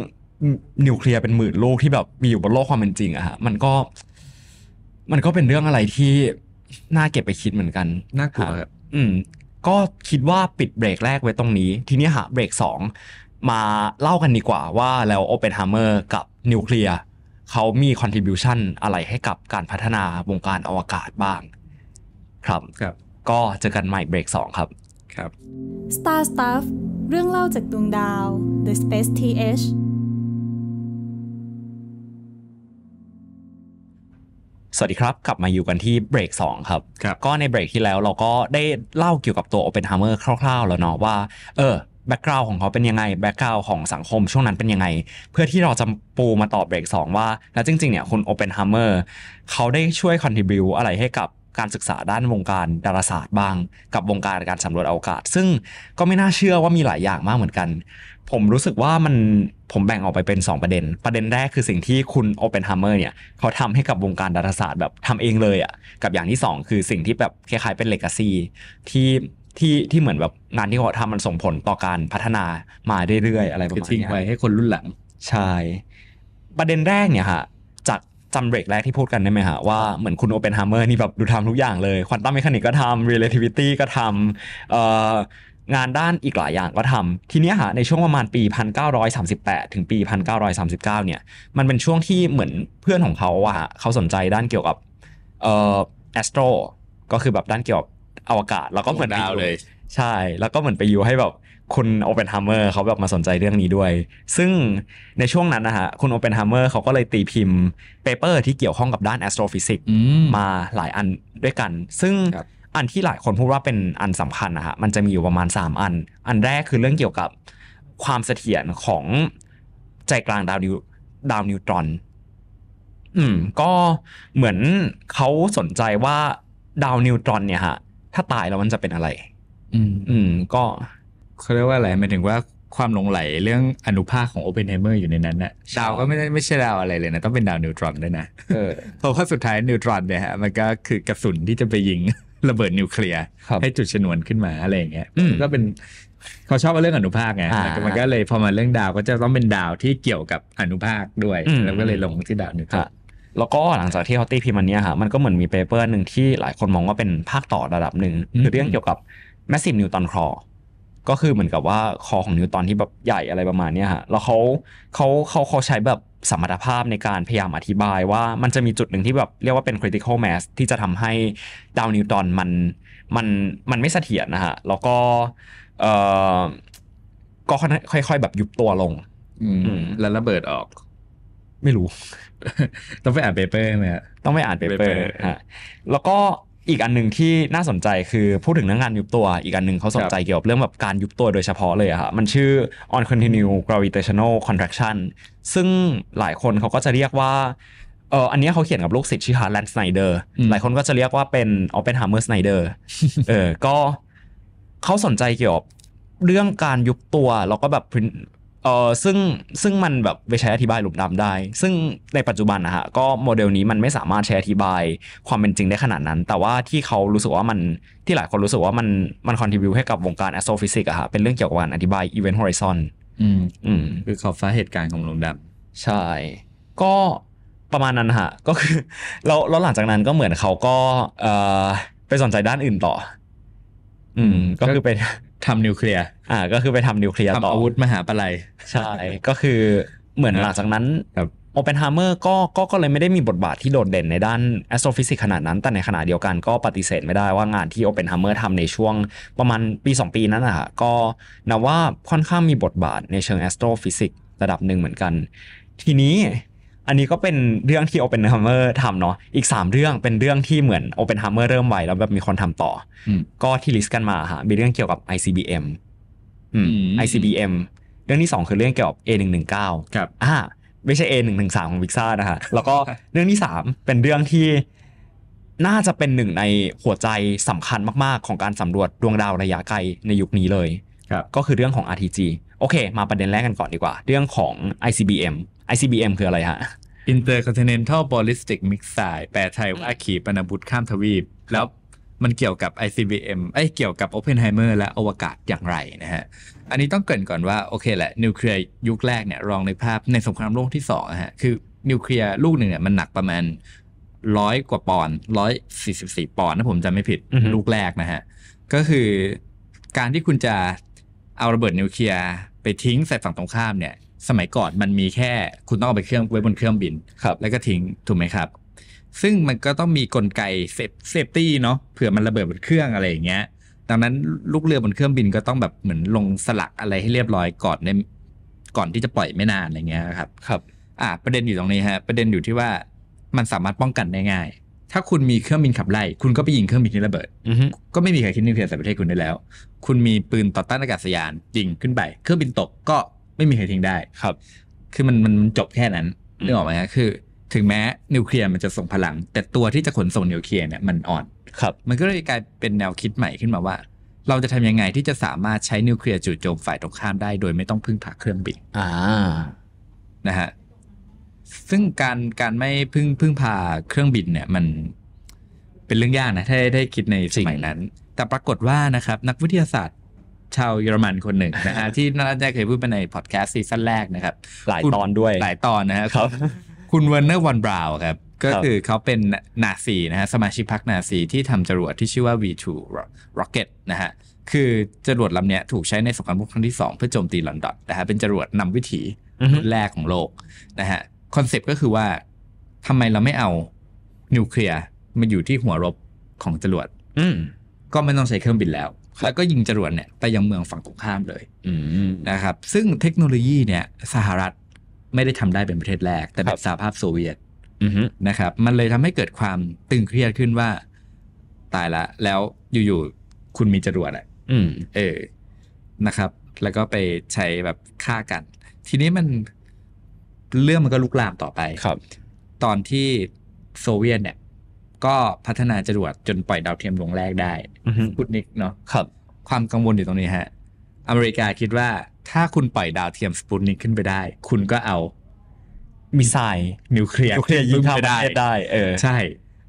นิวเคลียร์เป็นหมื่นลูกที่แบบมีอยู่บนโลกความเป็นจริงอะฮะมันก็เป็นเรื่องอะไรที่น่าเก็บไปคิดเหมือนกันน่ากลัวครับก็คิดว่าปิดเบรกแรกไว้ตรงนี้ทีนี้หาเบรก2มาเล่ากันดีกว่าว่าแล้ว Oppenheimer กับนิวเคลียร์เขามี contribution อะไรให้กับการพัฒนาวงการอวกาศบ้างครับก็เจอกันใหม่เบรก2ครับ Star Stuff เรื่องเล่าจากดวงดาว The Space-Thสวัสดีครับกลับมาอยู่กันที่เบรก2ครับก็ในเบรกที่แล้วเราก็ได้เล่าเกี่ยวกับตัว Oppenheimer คร่าวๆแล้วเนาะว่าแบ็คกราวด์ของเขาเป็นยังไงแบ็คกราวด์ของสังคมช่วงนั้นเป็นยังไงเพื่อที่เราจะปูมาต่อเบรก2ว่าแล้วจริงๆเนี่ยคุณ Oppenheimer เขาได้ช่วย contribute อะไรให้กับการศึกษาด้านวงการดาราศาสตร์บ้างกับวงการการสำรวจอวกาศซึ่งก็ไม่น่าเชื่อว่ามีหลายอย่างมากเหมือนกันผมรู้สึกว่าผมแบ่งออกไปเป็น2ประเด็นแรกคือสิ่งที่คุณ Oppenheimer เนี่ยเขาทำให้กับวงการดาราศาสตร์แบบทำเองเลยอ่ะกับอย่างที่2คือสิ่งที่แบบคล้ายๆเป็น legacy ที่เหมือนแบบงานที่เขาทำมันส่งผลต่อการพัฒนามาเรื่อยๆอะไรประมาณนี้ทิ้งไว้ให้คนรุ่นหลังใช่ประเด็นแรกเนี่ยฮะจากจำเบรกแรกที่พูดกันได้ไหมฮะว่าเหมือนคุณ Oppenheimer นี่แบบดูทำทุกอย่างเลยควอนตัมเมคานิกก็ทำ relativity ก็ทำงานด้านอีกหลายอย่างก็ทำทีนี้ฮะในช่วงประมาณปี1938ถึงปี1939เนี่ยมันเป็นช่วงที่เหมือนเพื่อนของเขาว่าเขาสนใจด้านเกี่ยวกับastro ก็คือแบบด้านเกี่ยวกับอวกาศแล้วก็เหมือนดาวเลยใช่แล้วก็เหมือนไปอยู่ให้แบบคุณ Oppenheimer เขาแบบมาสนใจเรื่องนี้ด้วยซึ่งในช่วงนั้นนะฮะคุณ Oppenheimer เขาก็เลยตีพิมพ์เปเปอร์ที่เกี่ยวข้องกับด้าน astrophysics มาหลายอันด้วยกันซึ่งอันที่หลายคนพูดว่าเป็นอันสำคัญนะฮะมันจะมีอยู่ประมาณ3อันแรกคือเรื่องเกี่ยวกับความเสถียรของใจกลางดาวนิวตรอนก็เหมือนเขาสนใจว่าดาวนิวตรอนเนี่ยฮะถ้าตายแล้วมันจะเป็นอะไรก็เขาเรียกว่าอะไรหมายถึงว่าความหลงไหลเรื่องอนุภาคของโอปเพนไฮเมอร์อยู่ในนั้นน่ะดาวก็ไม่ใช่ดาวอะไรเลยนะต้องเป็นดาวนิวตรอนด้วยนะเพราะว่าสุดท้ายนิวตรอนเนี่ยฮะมันก็คือกระสุนที่จะไปยิงระเบิดนิวเคลียร์ให้จุดชนวนขึ้นมาอะไรอย่างเงี้ยก็เป็นเขาชอบเรื่องอนุภาคไงมันก็เลยพอมาเรื่องดาวก็จะต้องเป็นดาวที่เกี่ยวกับอนุภาคด้วยแล้วก็เลยลงที่ดาวนิวตรอนแล้วก็หลังจากที่เขาตีพิมพ์อันนี้ฮะมันก็เหมือนมีเปเปอร์หนึ่งที่หลายคนมองว่าเป็นภาคต่อระดับหนึ่งคือเรื่องเกี่ยวกับแมสซีฟนิวตันคลอก็คือเหมือนกับว่าคอของนิวตันที่แบบใหญ่อะไรประมาณนี้ฮะแล้วเขาใช้แบบสมรรถภาพในการพยายามอธิบายว่ามันจะมีจุดหนึ่งที่แบบเรียกว่าเป็น critical mass ที่จะทำให้ดาวนิวตันมันไม่เสถียรนะฮะแล้วก็ค่อยๆแบบยุบตัวลงแล้วระเบิดออกไม่รู้ ต้องไปอ่านเปเปอร์ไหมฮะต้องไปอ่านเปเปอร์ฮะแล้วก็ อีกอันหนึ่งที่น่าสนใจคือพูดถึงเรื่องงานยุบตัวอีกอันหนึ่งเขาสนใจเกี่ยวกับเรื่องแบบการยุบตัวโดยเฉพาะเลยอะค่ะมันชื่อ on continuous gravitational contraction ซึ่งหลายคนเขาก็จะเรียกว่าอันนี้เขาเขียนกับลูกศิษย์ชื่อฮาร์แลนด์สไนเดอร์หลายคนก็จะเรียกว่าเป็นออปเพนไฮเมอร์สไนเดอร์ก็เขาสนใจเกี่ยวกับเรื่องการยุบตัวแล้วก็แบบซึ่งมันแบบไปใช้อธิบายหลุมดำได้ซึ่งในปัจจุบันนะฮะก็โมเดลนี้มันไม่สามารถใช้อธิบายความเป็นจริงได้ขนาดนั้นแต่ว่าที่เขารู้สึกว่ามันที่หลายคนรู้สึกว่ามันคอนทริบิวต์ให้กับวงการแอสโทรฟิสิกส์อะฮะเป็นเรื่องเกี่ยวกับการอธิบายอีเวนต์ฮอริซอนคือขอบฟ้าเหตุการณ์ของหลุมดำใช่ก็ประมาณนั้นฮะก็คือแล้วหลังจากนั้นก็เหมือนเขาก็ไปสนใจด้านอื่นต่อก็คือไปทำนิวเคลียร์ไปทำนิวเคลียร์ต่ออาวุธมหาปลัยใช่ก็คือเหมือนหลังจากนั้นโอเพนไฮเมอร์ก็เลยไม่ได้มีบทบาทที่โดดเด่นในด้านแอสโทรฟิสิกส์ขนาดนั้นแต่ในขณะเดียวกันก็ปฏิเสธไม่ได้ว่างานที่โอเพนไฮเมอร์ทำในช่วงประมาณปี2ปีนั้นนะฮะก็นับว่าค่อนข้างมีบทบาทในเชิงแอสโทรฟิสิกส์ระดับหนึ่งเหมือนกันทีนี้อันนี้ก็เป็นเรื่องที่ Oppenheimer ทำเนาะอีก3เรื่องเป็นเรื่องที่เหมือน Oppenheimer เริ่มไว้แล้วแบบมีคนทำต่อก็ที่ลิสต์กันมาฮะมีเรื่องเกี่ยวกับ ICBM ICBM เรื่องที่2คือเรื่องเกี่ยวกับ A119 ครับไม่ใช่ A113 ของ Vixa นะฮะแล้วก็เรื่องที่3เป็นเรื่องที่น่าจะเป็นหนึ่งในหัวใจสำคัญมากๆของการสำรวจดวงดาวระยะไกลในยุคนี้เลยก็คือเรื่องของ RTG โอเคมาประเด็นแรกกันก่อนดีกว่าเรื่องของ ICBM คืออะไรฮะ Intercontinental Ballistic Missile แปลไทยว่าขีปนาวุธข้ามทวีปแล้วมันเกี่ยวกับ ICBM เกี่ยวกับ Oppenheimer และอวกาศอย่างไรนะฮะอันนี้ต้องเกริ่นก่อนว่าโอเคแหละนิวเคลียร์ยุคแรกเนี่ยรองในภาพในสงครามโลกที่2นะฮะคือนิวเคลียร์ลูกหนึ่งเนี่ยมันหนักประมาณ100กว่าปอนด์144ปอนด์ถ้าผมจำไม่ผิดลูกแรกนะฮะก็คือการที่คุณจะเอาระเบิดนิวเคลียร์ไปทิ้งใส่ฝั่งตรงข้ามเนี่ยสมัยก่อนมันมีแค่คุณต้องเอาไปไว้บนเครื่องบินแล้วก็ทิ้งถูกไหมครับซึ่งมันก็ต้องมีกลไกเซฟตี้เนาะเผื่อมันระเบิดบนเครื่องอะไรอย่างเงี้ยดังนั้นลูกเรือบนเครื่องบินก็ต้องแบบเหมือนลงสลักอะไรให้เรียบร้อยก่อนที่จะปล่อยไม่นานอะไรเงี้ยครับประเด็นอยู่ตรงนี้ฮะประเด็นอยู่ที่ว่ามันสามารถป้องกันได้ง่ายถ้าคุณมีเครื่องบินขับไล่คุณก็ไปยิงเครื่องบินที่ระเบิดก็ไม่มีใครคิดนิวเคลียร์ใส่ประเทศคุณได้แล้วคุณมีปืนต่อต้านอากาศยานยิงขึ้นไปเครื่องบินตกก็ไม่มีใครทิ้งได้ครับคือมันจบแค่นั้นนึกออกไหมฮะคือถึงแม้นิวเคลียร์มันจะส่งพลังแต่ตัวที่จะขนส่งนิวเคลียร์เนี่ยมันอ่อนครับมันก็เลยกลายเป็นแนวคิดใหม่ขึ้นมาว่าเราจะทำยังไงที่จะสามารถใช้นิวเคลียร์จู่โจมฝ่ายตรงข้ามได้โดยไม่ต้องพึ่งพาเครื่องบินนะฮะซึ่งการไม่พึ่งพาเครื่องบินเนี่ยมันเป็นเรื่องยากนะถ้าได้คิดในสมัยนั้นแต่ปรากฏว่านะครับนักวิทยาศาสตร์ชาวเยอรมันคนหนึ่งนะฮะที่น่าจะเคยพูดไปในพอดแคสต์ซีซั่นแรกนะครับหลายตอนด้วยหลายตอนนะครับคุณเวอร์เนอร์วอนบราวน์ครับก็คือเขาเป็นนาซีนะฮะสมาชิกพรรคนาซีที่ทำจรวดที่ชื่อว่า V2 Rocket นะฮะคือจรวดลำนี้ถูกใช้ในสงครามโลกครั้งที่2เพื่อโจมตีลอนดอนนะฮะเป็นจรวดนำวิถีรุ่นแรกของโลกนะฮะคอนเซปต์ก็คือว่าทำไมเราไม่เอานิวเคลียร์มาอยู่ที่หัวรบของจรวดก็ไม่ต้องใช้เครื่องบินแล้วแล้วก็ยิงจรวดเนี่ยไปยังเมืองฝั่งตรงข้ามเลยนะครับซึ่งเทคโนโลยีเนี่ยสหรัฐไม่ได้ทำได้เป็นประเทศแรกแต่แบบสหภาพโซเวียตนะครับมันเลยทำให้เกิดความตึงเครียดขึ้นว่าตายละแล้วอยู่ๆคุณมีจรวดนะครับแล้วก็ไปใช้แบบฆ่ากันทีนี้เรื่องมันก็ลุกลามต่อไปครับตอนที่โซเวียตเนี่ยก็พัฒนาจรวดจนปล่อยดาวเทียมดวงแรกได้สปุตนิกเนาะครับความกังวลอยู่ตรงนี้ฮะอเมริกาคิดว่าถ้าคุณปล่อยดาวเทียมสปุตนิกขึ้นไปได้คุณก็เอามิสไซล์นิวเคลียร์ยิงไปได้ใช่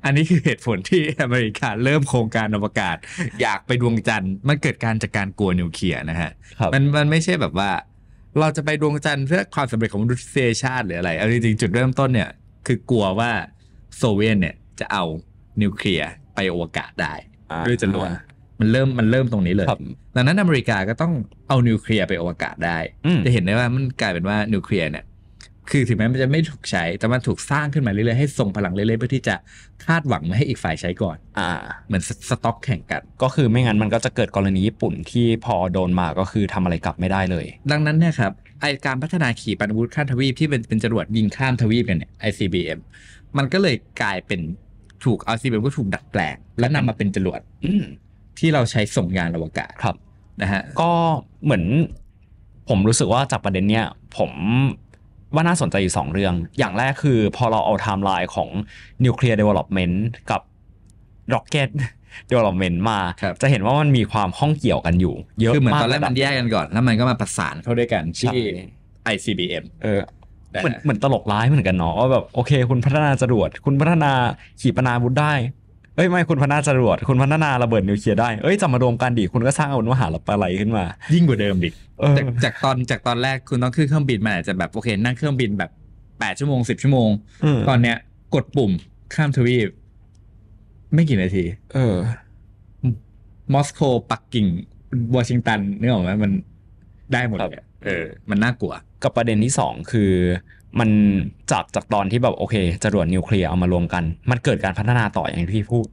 อันนี้คือเหตุผลที่อเมริกาเริ่มโครงการอวกาศอยากไปดวงจันทร์มันเกิดการจากการกลัวนิวเคลียร์นะฮะมันไม่ใช่แบบว่าเราจะไปดวงจันทร์เพื่อความสำเร็จของมนุษยชาติหรืออะไรเอาจริงๆจุดเริ่มต้นเนี่ยคือกลัวว่าโซเวียตเนี่ยจะเอานิวเคลียร์ไปอวกาศได้ด้วยจรวดมันเริ่มตรงนี้เลยดังนั้นอเมริกาก็ต้องเอานิวเคลียร์ไปอวกาศได้จะเห็นได้ว่ามันกลายเป็นว่านิวเคลียร์เนี่ยคือถึงแม้มันจะไม่ถูกใช้แต่มันถูกสร้างขึ้นมาเรื่อยๆให้ส่งพลังเรื่อยๆเพื่อที่จะคาดหวังไม่ให้อีกฝ่ายใช้ก่อนเหมือนสต็อกแข่งกันก็คือไม่งั้นมันก็จะเกิดกรณีญี่ปุ่นที่พอโดนมาก็คือทำอะไรกลับไม่ได้เลยดังนั้นเนี่ยครับไอการพัฒนาขีปนาวุธข้ามทวีปที่เป็นจรวดยิงข้ามทวีปเนี่ย ICBM มันก็เลยกลายเป็น ถูก ICBM ก็ถูกดัดแปลงและนำมาเป็นจรวดที่เราใช้ส่งยานอวกาศครับนะฮะก็เหมือนผมรู้สึกว่าจากประเด็นเนี้ยผมว่าน่าสนใจอยู่2เรื่องอย่างแรกคือพอเราเอาไทม์ไลน์ของนิวเคลียร์เดเวล็อปเมนต์กับร็อกเก็ตเดเวล็อปเมนต์มาจะเห็นว่ามันมีความข้องเกี่ยวกันอยู่เยอะมากคือเหมือนตอนแรกมันแยกกันก่อนแล้วมันก็มาประสานเข้าด้วยกันที่ ICBM เหมือนตลกร้ายเหมือนกันเนาะว่าแบบโอเคคุณพัฒนาจรวดคุณพัฒนาขีปนาวุธได้เอ้ยไม่คุณพัฒนาจรวดคุณพัฒนาระเบิดนิวเคลียร์ได้เอ้ยจะมารวมกันดิคุณก็สร้างอาวุธมหาลับอะไรขึ้นมายิ่งกว่าเดิมดิจากตอนแรกคุณต้องขึ้นเครื่องบินมันอาจจะแบบโอเคนั่งเครื่องบินแบบ8ชั่วโมง10ชั่วโมงตอนเนี้ยกดปุ่มข้ามทวีปไม่กี่นาทีมอสโกปักกิ่งวอชิงตันนี่หรอไหมมันได้หมดเลยมันน่ากลัวกับประเด็นที่2คือมันจากตอนที่แบบโอเคจรวดนิวเคลียร์เอามารวมกันมันเกิดการพัฒนาต่ออย่างที่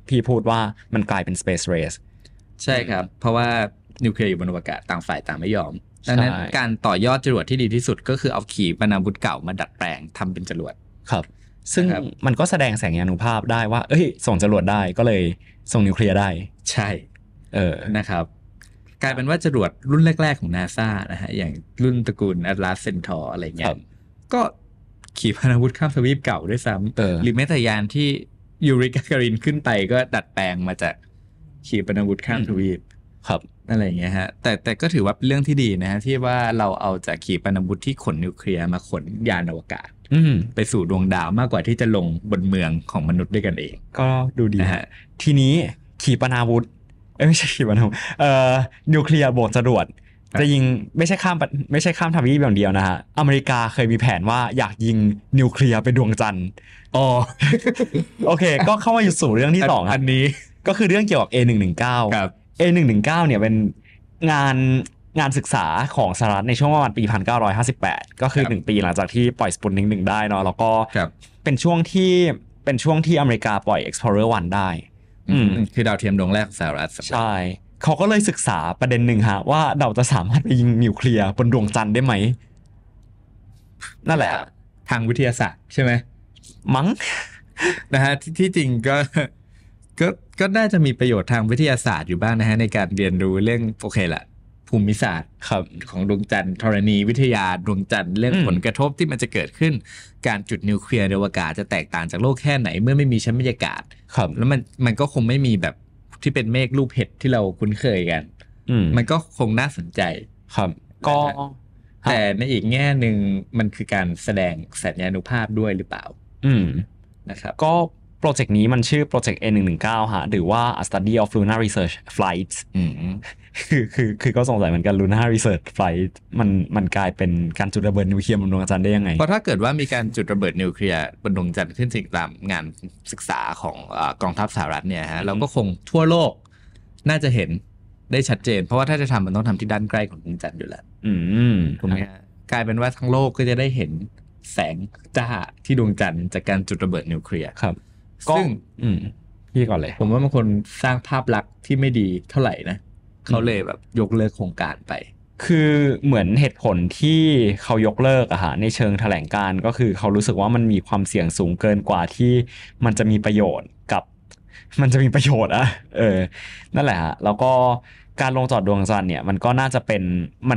พี่พูดว่ามันกลายเป็น Space Race ใช่ครับเพราะว่านิวเคลียร์อยู่บนอวกาศต่างฝ่ายต่างไม่ยอมดังนั้นการต่อยอดจรวดที่ดีที่สุดก็คือเอาขีปนาวุธเก่ามาดัดแปลงทำเป็นจรวดครับซึ่งมันก็แสดงแสงยานุภาพได้ว่าเอ้ยส่งจรวดได้ก็เลยส่งนิวเคลียร์ได้ใช่นะครับกลายเป็นว่าจรวดรุ่นแรกๆของ NASA นะฮะอย่างรุ่นตระกูล Atlas Centaur อะไรเงี้ยก็ขีปนาวุธข้ามทวีปเก่าด้วยซ้ำหรือแม้แต่ยานที่ยูริกาการินขึ้นไปก็ดัดแปลงมาจากขีปนาวุธข้ามทวีปครับอะไรอย่างเงี้ยฮะแต่ก็ถือว่าเป็นเรื่องที่ดีนะฮะที่ว่าเราเอาจากขีปนาวุธที่ขนนิวเคลียร์มาขนยานอวกาศไปสู่ดวงดาวมากกว่าที่จะลงบนเมืองของมนุษย์ด้วยกันเองก็ดูดีนะฮะทีนี้ขีปนาวุธไม่ใช่ขีปนาวุธนิวเคลียร์บวกจรวดจะยิงไม่ใช่ข้ามทวีปอย่างเดียวนะฮะอเมริกาเคยมีแผนว่าอยากยิงนิวเคลียร์ไปดวงจันทร์อ๋อโอเคก็เข้ามาอยู่สู่เรื่องที่2อันนี้ก็คือเรื่องเกี่ยวกับ A119 ครับ A119 เนี่ยเป็นงานศึกษาของสหรัฐในช่วงประมาณปี1958ก็คือ1ปีหลังจากที่ปล่อยสปุตนิก1ได้เนาะแล้วก็เป็นช่วงที่อเมริกาปล่อย Explorer 1ได้คือดาวเทียมดวงแรกของสหรัฐใช่เขาก็เลยศึกษาประเด็นหนึ่งฮะว่าเราจะสามารถไปยิงนิวเคลียร์บนดวงจันทร์ได้ไหมนั่นแหละทางวิทยาศาสตร์ใช่ไหมมั้งนะฮะที่จริงก็น่าจะมีประโยชน์ทางวิทยาศาสตร์อยู่บ้างนะฮะในการเรียนรู้เรื่องโอเคละภูมิศาสตร์ของดวงจันทร์ธรณีวิทยาดวงจันทร์เรื่องผลกระทบที่มันจะเกิดขึ้นการจุดนิวเคลียร์ในอวกาศจะแตกต่างจากโลกแค่ไหนเมื่อไม่มีชั้นบรรยากาศแล้วมันก็คงไม่มีแบบที่เป็นเมฆรูปเห็ดที่เราคุ้นเคยกันมันก็คงน่าสนใจครับก็แต่ในอีกแง่หนึ่งมันคือการแสดงสัญญานุภาพด้วยหรือเปล่านะครับก็โปรเจกต์นี้มันชื่อโปรเจกต์ A119 ฮะหรือว่า A Study of Lunar Research Flights คือก็สงสัยเหมือนกัน Lunar Research Flight มันกลายเป็นการจุดระเบิดนิวเคลียร์บนดวงจันทร์ได้ยังไงเพราะถ้าเกิดว่ามีการจุดระเบิดนิวเคลียร์บนดวงจันทร์ขึ้นจริงตามงานศึกษาของกองทัพสหรัฐเนี่ยฮะเราก็คงทั่วโลกน่าจะเห็นได้ชัดเจนเพราะว่าถ้าจะทำมันต้องทำที่ด้านใกล้ของดวงจันทร์อยู่แล้วถูกไหมฮะกลายเป็นว่าทั้งโลกก็จะได้เห็นแสงจ้าที่ดวงจันทร์จากการจุดระเบิดนิวเคลียร์ครับซึ่งพี่ก่อนเลยผมว่าบางคนสร้างภาพลักษณ์ที่ไม่ดีเท่าไหร่นะเขาเลยแบบยกเลิกโครงการไปคือเหมือนเหตุผลที่เขายกเลิกอะฮะในเชิงแถลงการก็คือเขารู้สึกว่ามันมีความเสี่ยงสูงเกินกว่าที่มันจะมีประโยชน์กับมันจะมีประโยชน์อะนั่นแหละฮะแล้วก็การลงจอดดวงจันทร์เนี่ยมันก็น่าจะเป็นเห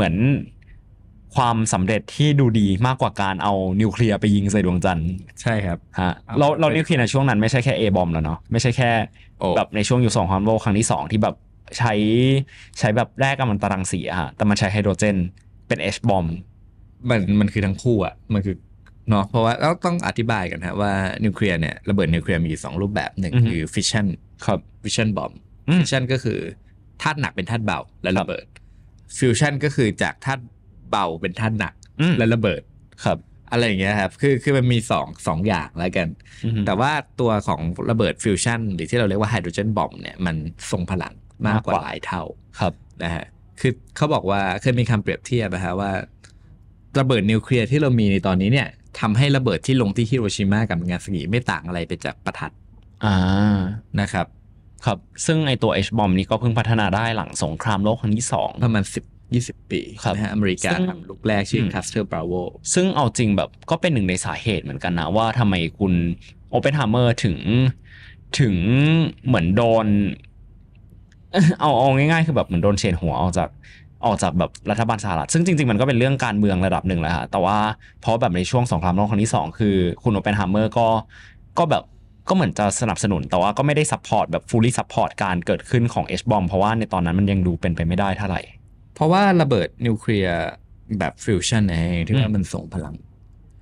มือนความสำเร็จที่ดูดีมากกว่าการเอานิวเคลียร์ไปยิงใส่ดวงจันทร์ใช่ครับฮะเรานิวเคลียร์ในช่วงนั้นไม่ใช่แค่เอบอมแล้วเนาะไม่ใช่แค่แบบในช่วงอยู่สงครามโลกครั้งที่2ที่แบบใช้แบบแร่กัมมันตรังสีอะฮะแต่มันใช้ไฮโดรเจนเป็น H บอมมันคือทั้งคู่อะมันคือเนาะเพราะว่าเราต้องอธิบายกันฮะว่านิวเคลียร์เนี่ยระเบิดนิวเคลียร์มีอยู่2รูปแบบหนึ่งคือฟิชชั่นครับฟิชชั่นบอมฟิชชั่นก็คือธาตุหนักเป็นธาตุเบาและระเบิดฟิวชั่นก็คือจากธาตุเบาเป็นธาตุหนักและระเบิดครับอะไรอย่างเงี้ยครับคือมันมีสองอย่างแล้วกันแต่ว่าตัวของระเบิดฟิวชั่นหรือที่เราเรียกว่าไฮโดรเจนบอมเนี่ยมันทรงพลังมากกว่าหลายเท่าครับนะฮะคือเขาบอกว่าเคยมีคำเปรียบเทียบนะฮะว่าระเบิดนิวเคลียร์ที่เรามีในตอนนี้เนี่ยทำให้ระเบิดที่ลงที่ฮิโรชิมากับนางาซากิไม่ต่างอะไรไปจากประทัดนะครับซึ่งไอตัว H บอมนี่ก็เพิ่งพัฒนาได้หลังสงครามโลกครั้งที่2ประมาณ10 20 ปีนะฮะอเมริกาทำลูกแรกชื่อคัสเตอร์บราโวซึ่งเอาจริงแบบก็เป็นหนึ่งในสาเหตุเหมือนกันนะว่าทำไมคุณโอเพนไฮเมอร์ถึงเหมือนโดนเอาง่ายๆคือแบบเหมือนโดนเฉดหัวออกจากแบบรัฐบาลสหรัฐซึ่งจริงๆมันก็เป็นเรื่องการเมืองระดับหนึ่งแหละฮะแต่ว่าเพราะแบบในช่วงสงครามโลกครั้งที่2คือคุณโอเพนไฮเมอร์ก็แบบก็เหมือนจะสนับสนุนแต่ว่าก็ไม่ได้ซัพพอร์ตแบบ fully support การเกิดขึ้นของ H-bomb เพราะว่าในตอนนั้นมันยังดูเป็นไปไม่ได้เท่าไหร่เพราะว่าระเบิดนิวเคลียร์แบบฟิวชั่นเองที่ว่ามันส่งพลัง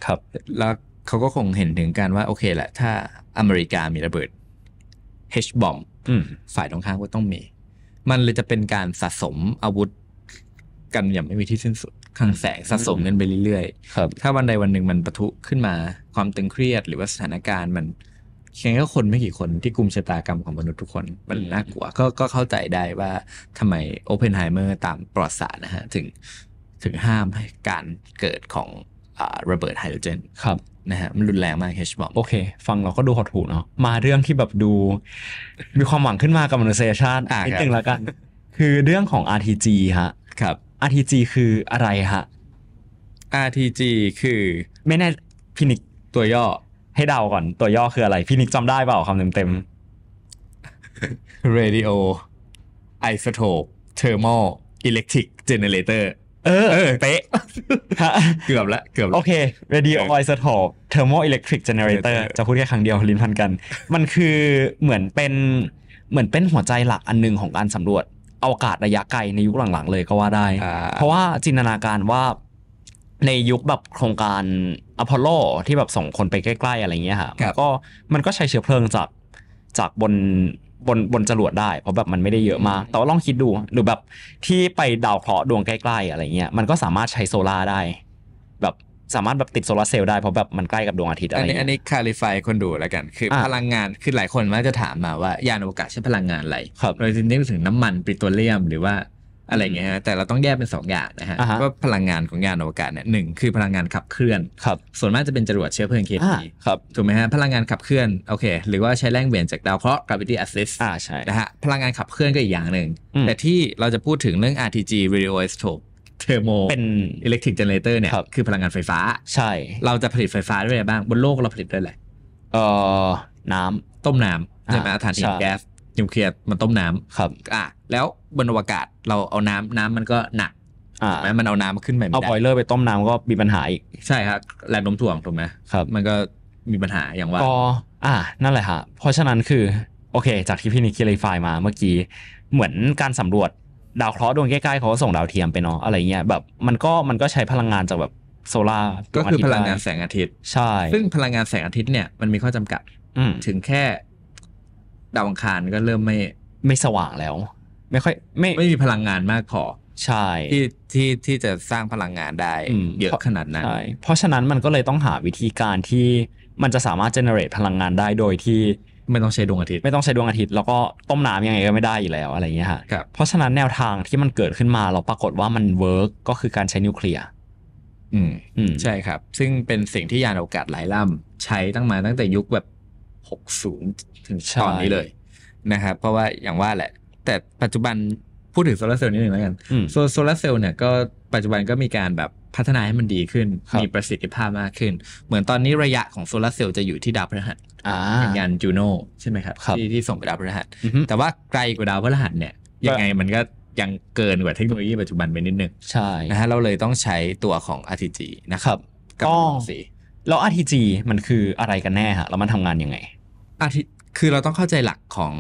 ครับแล้วเขาก็คงเห็นถึงการว่าโอเคแหละถ้าอเมริกามีระเบิด H-bomb ฝ่ายตรงข้ามก็ต้องมีมันเลยจะเป็นการสะสมอาวุธกันอย่างไม่มีที่สิ้นสุดคลังแสงสะสมกันไปเรื่อยๆถ้าวันใดวันหนึ่งมันปะทุขึ้นมาความตึงเครียดหรือว่าสถานการณ์มันแค่คนไม่กี่คนที่กุมชะตากรรมของมนุษย์ทุกคนมันน่ากลัวก็เข้าใจได้ว่าทำไมโอเพนไฮเมอร์ตามประวัติศาสตร์นะฮะถึงห้ามให้การเกิดของระเบิดไฮโดรเจนครับนะฮะมันรุนแรงมากH bombโอเคฟังเราก็ดูหดหู่เนาะมาเรื่องที่แบบดูมีความหวังขึ้นมากับมนุษยชาตินิดนึงแล้วกันคือเรื่องของ RTG ฮะครับ RTG คืออะไรฮะ RTG คือไม่แน่พินิกตัวย่อให้เดาก่อนตัวย่อคืออะไรพี่นิกจำได้เปล่าคำเต็มๆ Radio Isotope Thermal Electric Generator เป๊ะเกือบละโอเค Radio Isotope Thermal Electric Generator จะพูดแค่ครั้งเดียวลิ้นพันกันมันคือเหมือนเป็นหัวใจหลักอันนึงของการสำรวจอวกาศระยะไกลในยุคหลังๆเลยก็ว่าได้เพราะว่าจินตนาการว่าในยุคแบบโครงการอพอลโลที่แบบส่งคนไปใกล้ๆอะไรเงี้ยค่ะมันก็ใช้เชื้อเพลิงจากบนจรวดได้เพราะแบบมันไม่ได้เยอะมากแต่ว่าลองคิดดูหรือแบบที่ไปดาวเคราะห์ดวงใกล้ๆอะไรเงี้ยมันก็สามารถใช้โซล่าได้แบบสามารถแบบติดโซล่าเซลล์ได้เพราะแบบมันใกล้กับดวงอาทิตย์อะไรอันนี้คาลิฟายคนดูแล้วกันคือพลังงานคือหลายคนมักจะถามมาว่ายานอวกาศใช้พลังงานอะไรโดยนึกถึงน้ำมันปิโตรเลียมหรือว่าอะไรเงี้ยฮะแต่เราต้องแยกเป็น2อย่างนะฮะว่าพลังงานของยานอวกาศเนี่ย1คือพลังงานขับเคลื่อนส่วนมากจะเป็นจรวดเชื้อเพลิง KT ถูกไหมฮะพลังงานขับเคลื่อนโอเคหรือว่าใช้แรงเบี่ยงจากดาวเคราะห์ gravity assist ใช่นะฮะพลังงานขับเคลื่อนก็อีกอย่างหนึ่งแต่ที่เราจะพูดถึงเรื่อง RTG radio isotope thermo เป็น electric generator เนี่ยคือพลังงานไฟฟ้าใช่เราจะผลิตไฟฟ้าด้วยอะไรบ้างบนโลกเราผลิตด้วยอะไรน้ำต้มน้ำใช่ไหมถ่านหินแก๊สนิวเคลียร์มันต้มน้ำครับแล้วบนอวกาศเราเอาน้ำมันก็หนักถูกไหมมันเอาน้ำมาขึ้นไปไม่ได้เอาบอยเลอร์ไปต้มน้ำก็มีปัญหาอีกใช่ครับแรงโน้มถ่วงถูกไหมครับมันก็มีปัญหาอย่างว่าก็นั่นแหละฮะเพราะฉะนั้นคือโอเคจากที่พี่นิกเคลียร์ไฟล์มาเมื่อกี้เหมือนการสำรวจดาวเคราะห์ดวงใกล้ๆเขาส่งดาวเทียมไปเนาะอะไรเงี้ยแบบมันก็ใช้พลังงานจากแบบโซล่าก็คือพลังงานแสงอาทิตย์ใช่ซึ่งพลังงานแสงอาทิตย์เนี่ยมันมีข้อจำกัดถึงแค่ดาวอังคารก็เริ่มไม่สว่างแล้วไม่มีพลังงานมากพอใช่ที่จะสร้างพลังงานได้เยอะขนาดนั้นเพราะฉะนั้นมันก็เลยต้องหาวิธีการที่มันจะสามารถ generate พลังงานได้โดยที่ไม่ต้องใช้ดวงอาทิตย์แล้วก็ต้มน้ำยังไงก็ไม่ได้อยู่แล้วอะไรอย่างเงี้ยค่ะเพราะฉะนั้นแนวทางที่มันเกิดขึ้นมาเราปรากฏว่ามันเวิร์กก็คือการใช้นิวเคลียร์ใช่ครับซึ่งเป็นสิ่งที่ยานอวกาศหลายลำใช้ตั้งแต่ยุคแบบ60ถึงตอนนี้เลยนะครับเพราะว่าอย่างว่าแหละแต่ปัจจุบันพูดถึงโซลาร์เซลล์นิดหนึ่งแล้วกันโซลาร์เซลล์เนี่ยก็ปัจจุบันก็มีการแบบพัฒนาให้มันดีขึ้นมีประสิทธิภาพมากขึ้นเหมือนตอนนี้ระยะของโซลาร์เซลล์จะอยู่ที่ดาวพฤหัสยานจูโน่ใช่ไหมครับที่ส่งไปดาวพฤหัสแต่ว่าไกลกว่าดาวพฤหัสเนี่ยยังไงมันก็ยังเกินกว่าเทคโนโลยีปัจจุบันไปนิดนึงใช่นะฮะเราเลยต้องใช้ตัวของ RTG นะครับก็แล้ว RTG มันคืออะไรกันแน่ฮะแล้วมันทำงานยังไงคือเราต้องเข้าใจหลักของ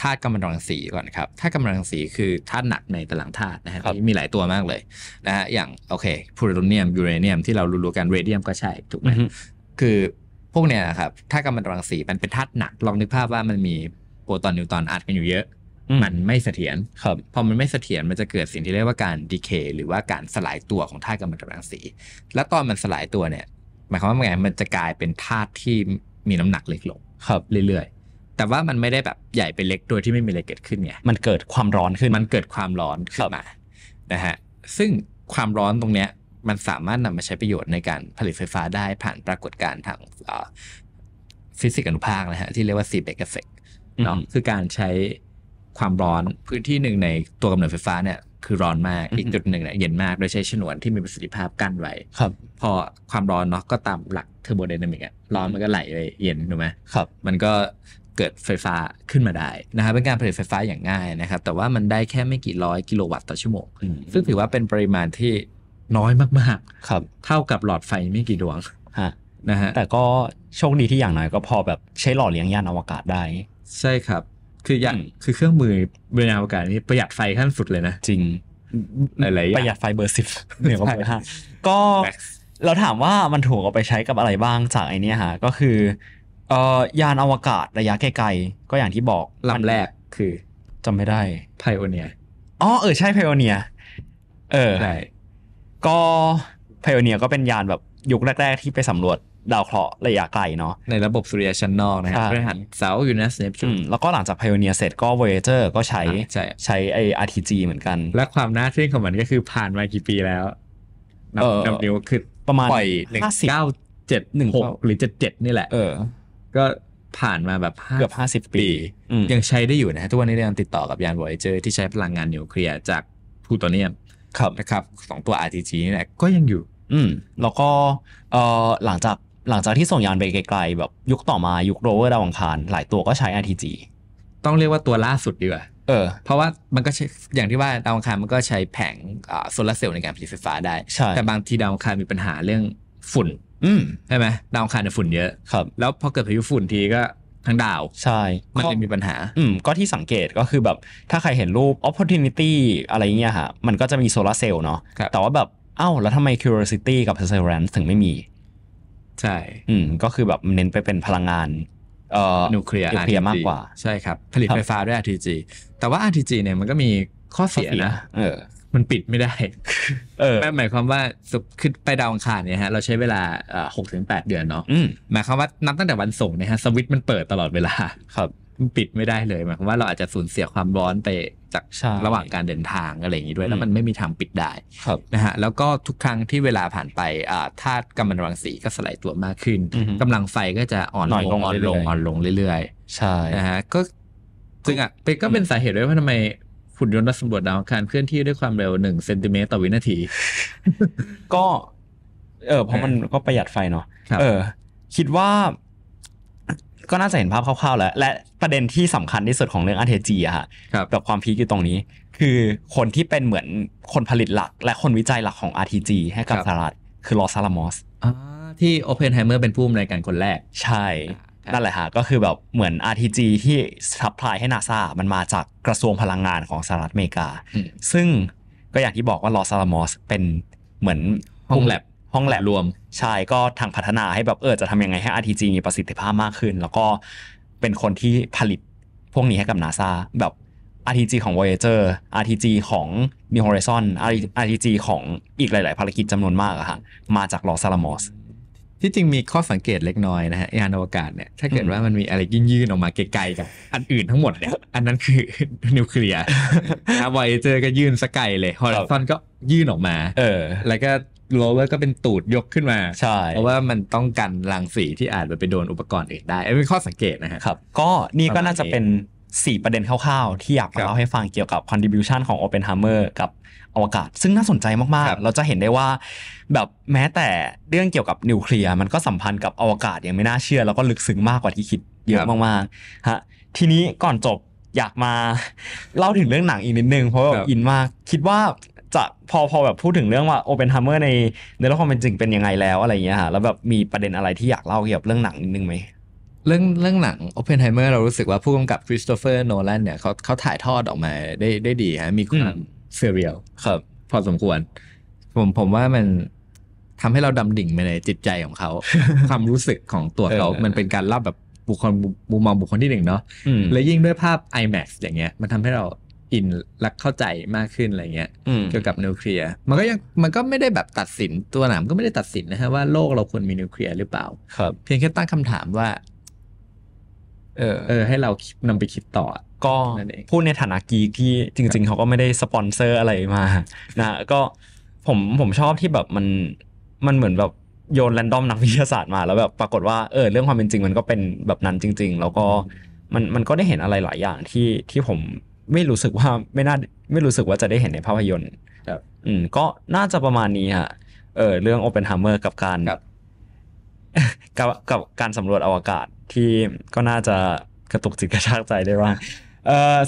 ธาตุกัมมันตรังสีก่อนครับธาตุกัมมันตรังสีคือธาตุหนักในตารางธาตุนะฮะที่มีหลายตัวมากเลยนะฮะอย่างโอเคพลูโทเนียมยูเรเนียมที่เรารู้ๆกันเรเดียมก็ใช่ถูกไหมคือพวกเนี้ยนะครับธาตุกัมมันตรังสีมันเป็นธาตุหนักลองนึกภาพว่ามันมีโปรตอนนิวตรอนอัดกันอยู่เยอะมันไม่เสถียรพอมันไม่เสถียรมันจะเกิดสิ่งที่เรียกว่าการดีเคย์หรือว่าการสลายตัวของธาตุกัมมันตรังสีและตอนมันสลายตัวเนี่ยหมายความว่าไงมันจะกลายเป็นธาตุที่มีน้ำหนักเล็กลงเรื่อยๆแต่ว่ามันไม่ได้แบบใหญ่ไปเล็กโดยที่ไม่มีอะไรเกิดขึ้นไงมันเกิดความร้อนขึ้นมานะฮะซึ่งความร้อนตรงเนี้ยมันสามารถนำมาใช้ประโยชน์ในการผลิตไฟฟ้าได้ผ่านปรากฏการณ์ทางฟิสิกส์อนุภาคนะฮะที่เรียกว่าซีเบกเอฟเฟกต์เนาะคือการใช้ความร้อนพื้นที่หนึ่งในตัวกำเนิดไฟฟ้าเนี่ย คือร้อนมากอีกจุดหนึ่งเนี่ยเย็นมากโดยใช้ฉนวนที่มีประสิทธิภาพกั้นไว้พอความร้อนเนาะก็ตามหลักเทอร์โบไดนามิกอะร้อนมันก็ไหลไปเย็นถูกไหมมันก็เกิดไฟฟ้าขึ้นมาได้นะครับเป็นการผลิตไฟฟ้าอย่างง่ายนะครับแต่ว่ามันได้แค่ไม่กี่ร้อยกิโลวัตต์ต่อชั่วโมงซึ่งถือว่าเป็นปริมาณที่น้อยมากๆเท่ากับหลอดไฟไม่กี่ดวงนะฮะแต่ก็โชคดีที่อย่างน้อยก็พอแบบใช้หล่อเลี้ยงยานอวกาศได้ใช่ครับคือเครื่องมือบนอวกาศนี้ประหยัดไฟขั้นสุดเลยนะจริงอะไรประหยัดไฟเบอร์10เหนือกว่าเบอร์5ก็เราถามว่ามันถูกเอาไปใช้กับอะไรบ้างจากไอเนี้ยฮะก็คือยานอวกาศระยะไกลๆก็อย่างที่บอกลำแรกคือจำไม่ได้ไพโอเนียร์อ๋อใช่ไพโอเนียร์ใช่ก็ไพโอเนียร์ก็เป็นยานแบบยุคแรกๆที่ไปสำรวจดาวเคราะห์ระยะไกลเนาะในระบบสุริยะชั้นนอกนะครับไปหันเสาร์ยูเนสเนปจูนแล้วก็หลังจากไพโอเนียร์เสร็จก็ Voyager ก็ใช้ไอ้ RTG เหมือนกันและความน่าทึ่งของมันก็คือผ่านมากี่ปีแล้วนับนิ้วคือประมาณ1976หรือ77นี่แหละก็ผ่านมาแบบเกือบ50ปียังใช้ได้อยู่นะทุกวันนี้ยังติดต่อกับยาน Voyager ที่ใช้พลังงานนิวเคลียร์จากพลูโตเนียมนะครับของตัว RTG นี่แหละก็ยังอยู่แล้วก็หลังจากที่ส่งยานไปไกลๆแบบยุคต่อมายุคโรเวอร์ดาวอังคารหลายตัวก็ใช้ RTG ต้องเรียกว่าตัวล่าสุดดีกว่าเพราะว่ามันก็ใช้อย่างที่ว่าดาวอังคารมันก็ใช้แผงโซลาร์เซลล์ในการผลิตไฟฟ้าได้แต่บางทีดาวอังคารมีปัญหาเรื่องฝุ่นใช่ไหมดาวอังคารเนี่ยฝุ่นเยอะแล้วพอเกิดพายุฝุ่นทีก็ทั้งดาวใช่มันเลยมีปัญหาก็ที่สังเกตก็คือแบบถ้าใครเห็นรูป Opportunity อะไรเงี้ยฮะมันก็จะมีโซลาร์เซลล์เนาะแต่ว่าแบบอ้าวแล้วทำไม Curiosity กับ Perseverance ถึงไม่มีใช่ก็คือแบบเน้นไปเป็นพลังงานนิวเคลียร์มากกว่าใช่ครับผลิตไฟฟ้าด้วย RTG แต่ว่า RTG เนี่ยมันก็มีข้อเสียนะมันปิดไม่ได้หมายความว่าคือไปดาวอังคารเนี่ยฮะเราใช้เวลา 6-8 เดือนเนาะหมายความว่านับตั้งแต่วันส่งเนี่ยฮะสวิตช์มันเปิดตลอดเวลาครับปิดไม่ได้เลยหมายความว่าเราอาจจะสูญเสียความร้อนไปจากระหว่างการเดินทางอะไรอย่างนี้ด้วยแล้วมันไม่มีทางปิดได้นะฮะแล้วก็ทุกครั้งที่เวลาผ่านไปธาตุกัมมันตรังสีก็สลายตัวมากขึ้นกำลังไฟก็จะอ่อนลงเรื่อยๆใช่นะฮะก็จริงอ่ะก็เป็นสาเหตุด้วยว่าทำไมหุ่นยนต์สำรวจดาวอังคารเคลื่อนที่ด้วยความเร็ว1เซนติเมตรต่อวินาทีก็เพราะมันก็ประหยัดไฟเนาะคิดว่าก็น่าจะเห็นภาพคร่าวๆแล้วและประเด็นที่สำคัญที่สุดของเรื่อง RTG อะฮะกับความพีคอยู่ตรงนี้คือคนที่เป็นเหมือนคนผลิตหลักและคนวิจัยหลักของ RTG ให้กับสหรัฐคือลอสอาลามอสที่โอเพนไฮเมอร์เป็นผู้อำนวยการคนแรกใช่นั่นแหละฮะก็คือแบบเหมือน RTG ที่ซัพพลายให้ NASA มันมาจากกระทรวงพลังงานของสหรัฐอเมริกาซึ่งก็อย่างที่บอกว่าลอสอาลามอสเป็นเหมือนห้องแลบรวมใช่ก็ทางพัฒนาให้แบบจะทำยังไงให้ RTG มีประสิทธิภาพมากขึ้นแล้วก็เป็นคนที่ผลิตพวกนี้ให้กับ NASA แบบ RTG ของ Voyager RTG ของ New Horizon RTG ของอีกหลายๆภารกิจจำนวนมากอะฮะมาจากลอสอาลามอสที่จริงมีข้อสังเกตเล็กน้อยนะฮะยานอวกาศเนี่ยถ้าเกิดว่ามันมีอะไรยื่นออกมาไกลๆกับอันอื่นทั้งหมดเนี่ยอันนั้นคือนิวเคลียร์นะVoyagerก็ยื่นสไกลเลย Horizon ก็ยื่นออกมาแล้วก็โรเวอร์ก็เป็นตูดยกขึ้นมาเพราะว่ามันต้องกันรังสีที่อาจไปโดนอุปกรณ์อื่นได้เป็นข้อสังเกตนะครับก็นี่ก็น่าจะเป็น4ประเด็นคร่าวๆที่อยากเล่าให้ฟังเกี่ยวกับ contribution ของ Oppenheimer กับอวกาศซึ่งน่าสนใจมากๆเราจะเห็นได้ว่าแบบแม้แต่เรื่องเกี่ยวกับนิวเคลียร์มันก็สัมพันธ์กับอวกาศอย่างไม่น่าเชื่อแล้วก็ลึกซึ้งมากกว่าที่คิดเยอะมากๆฮะทีนี้ก่อนจบอยากมาเล่าถึงเรื่องหนังอีกนิดนึงเพราะอินมากคิดว่าจะพอแบบพูดถึงเรื่องว่า Oppenheimer ในเรื่องความเป็นจริงเป็นยังไงแล้วอะไรอย่างเงี้ยฮะแล้วแบบมีประเด็นอะไรที่อยากเล่าเกี่ยวกับเรื่องหนังนิดนึงไหมเรื่องหนัง Oppenheimer เรารู้สึกว่าผู้กำกับ Christopher Nolan เนี่ยเขาถ่ายทอดออกมาได้ดีฮะมีความเซเรียลครับพอสมควรผมว่ามันทำให้เราดำดิ่งไปในจิตใจของเขา ความรู้สึกของตัวเขามันเป็นการเล่าแบบบุคคลมุมมองบุคคลที่หนึ่งเนาะและยิ่งด้วยภาพ IMAX อย่างเงี้ยมันทำให้เราอินและเข้าใจมากขึ้นอะไรเงี้ยเกี่ยวกับนิวเคลียร์มันก็ไม่ได้แบบตัดสินตัวหนังก็ไม่ได้ตัดสินนะฮะว่าโลกเราควรมีนิวเคลียร์หรือเปล่าครับเพียงแค่ตั้งคำถามว่าให้เรานำไปคิดต่อก็พูดในฐานะกีที่จริงๆเขาก็ไม่ได้สปอนเซอร์อะไรมานะก็ผมชอบที่แบบมันเหมือนแบบโยนแรนดอมนักวิทยาศาสตร์มาแล้วแบบปรากฏว่าเรื่องความเป็นจริงมันก็เป็นแบบนั้นจริงๆแล้วก็มันก็ได้เห็นอะไรหลายอย่างที่ผม ไม่รู้สึกว่าจะได้เห็นในภาพยนตร์ครับก็น่าจะประมาณนี้ฮะเรื่อง Oppenheimer กับการกับการสำรวจอวกาศที่ก็น่าจะกระตุกจิตกระชากใจได้บ้าง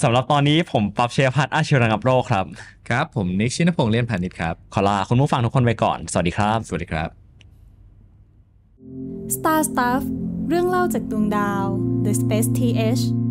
สำหรับตอนนี้ผมปรับเชียร์พัฒน์อาชีวระงับโรคครับครับผมนิกชินพงษ์เลี่ยนพาณิชย์ครับขอลาคุณผู้ฟังทุกคนไปก่อนสวัสดีครับสวัสดีครับ Star Stuff เรื่องเล่าจากดวงดาว The Space-Th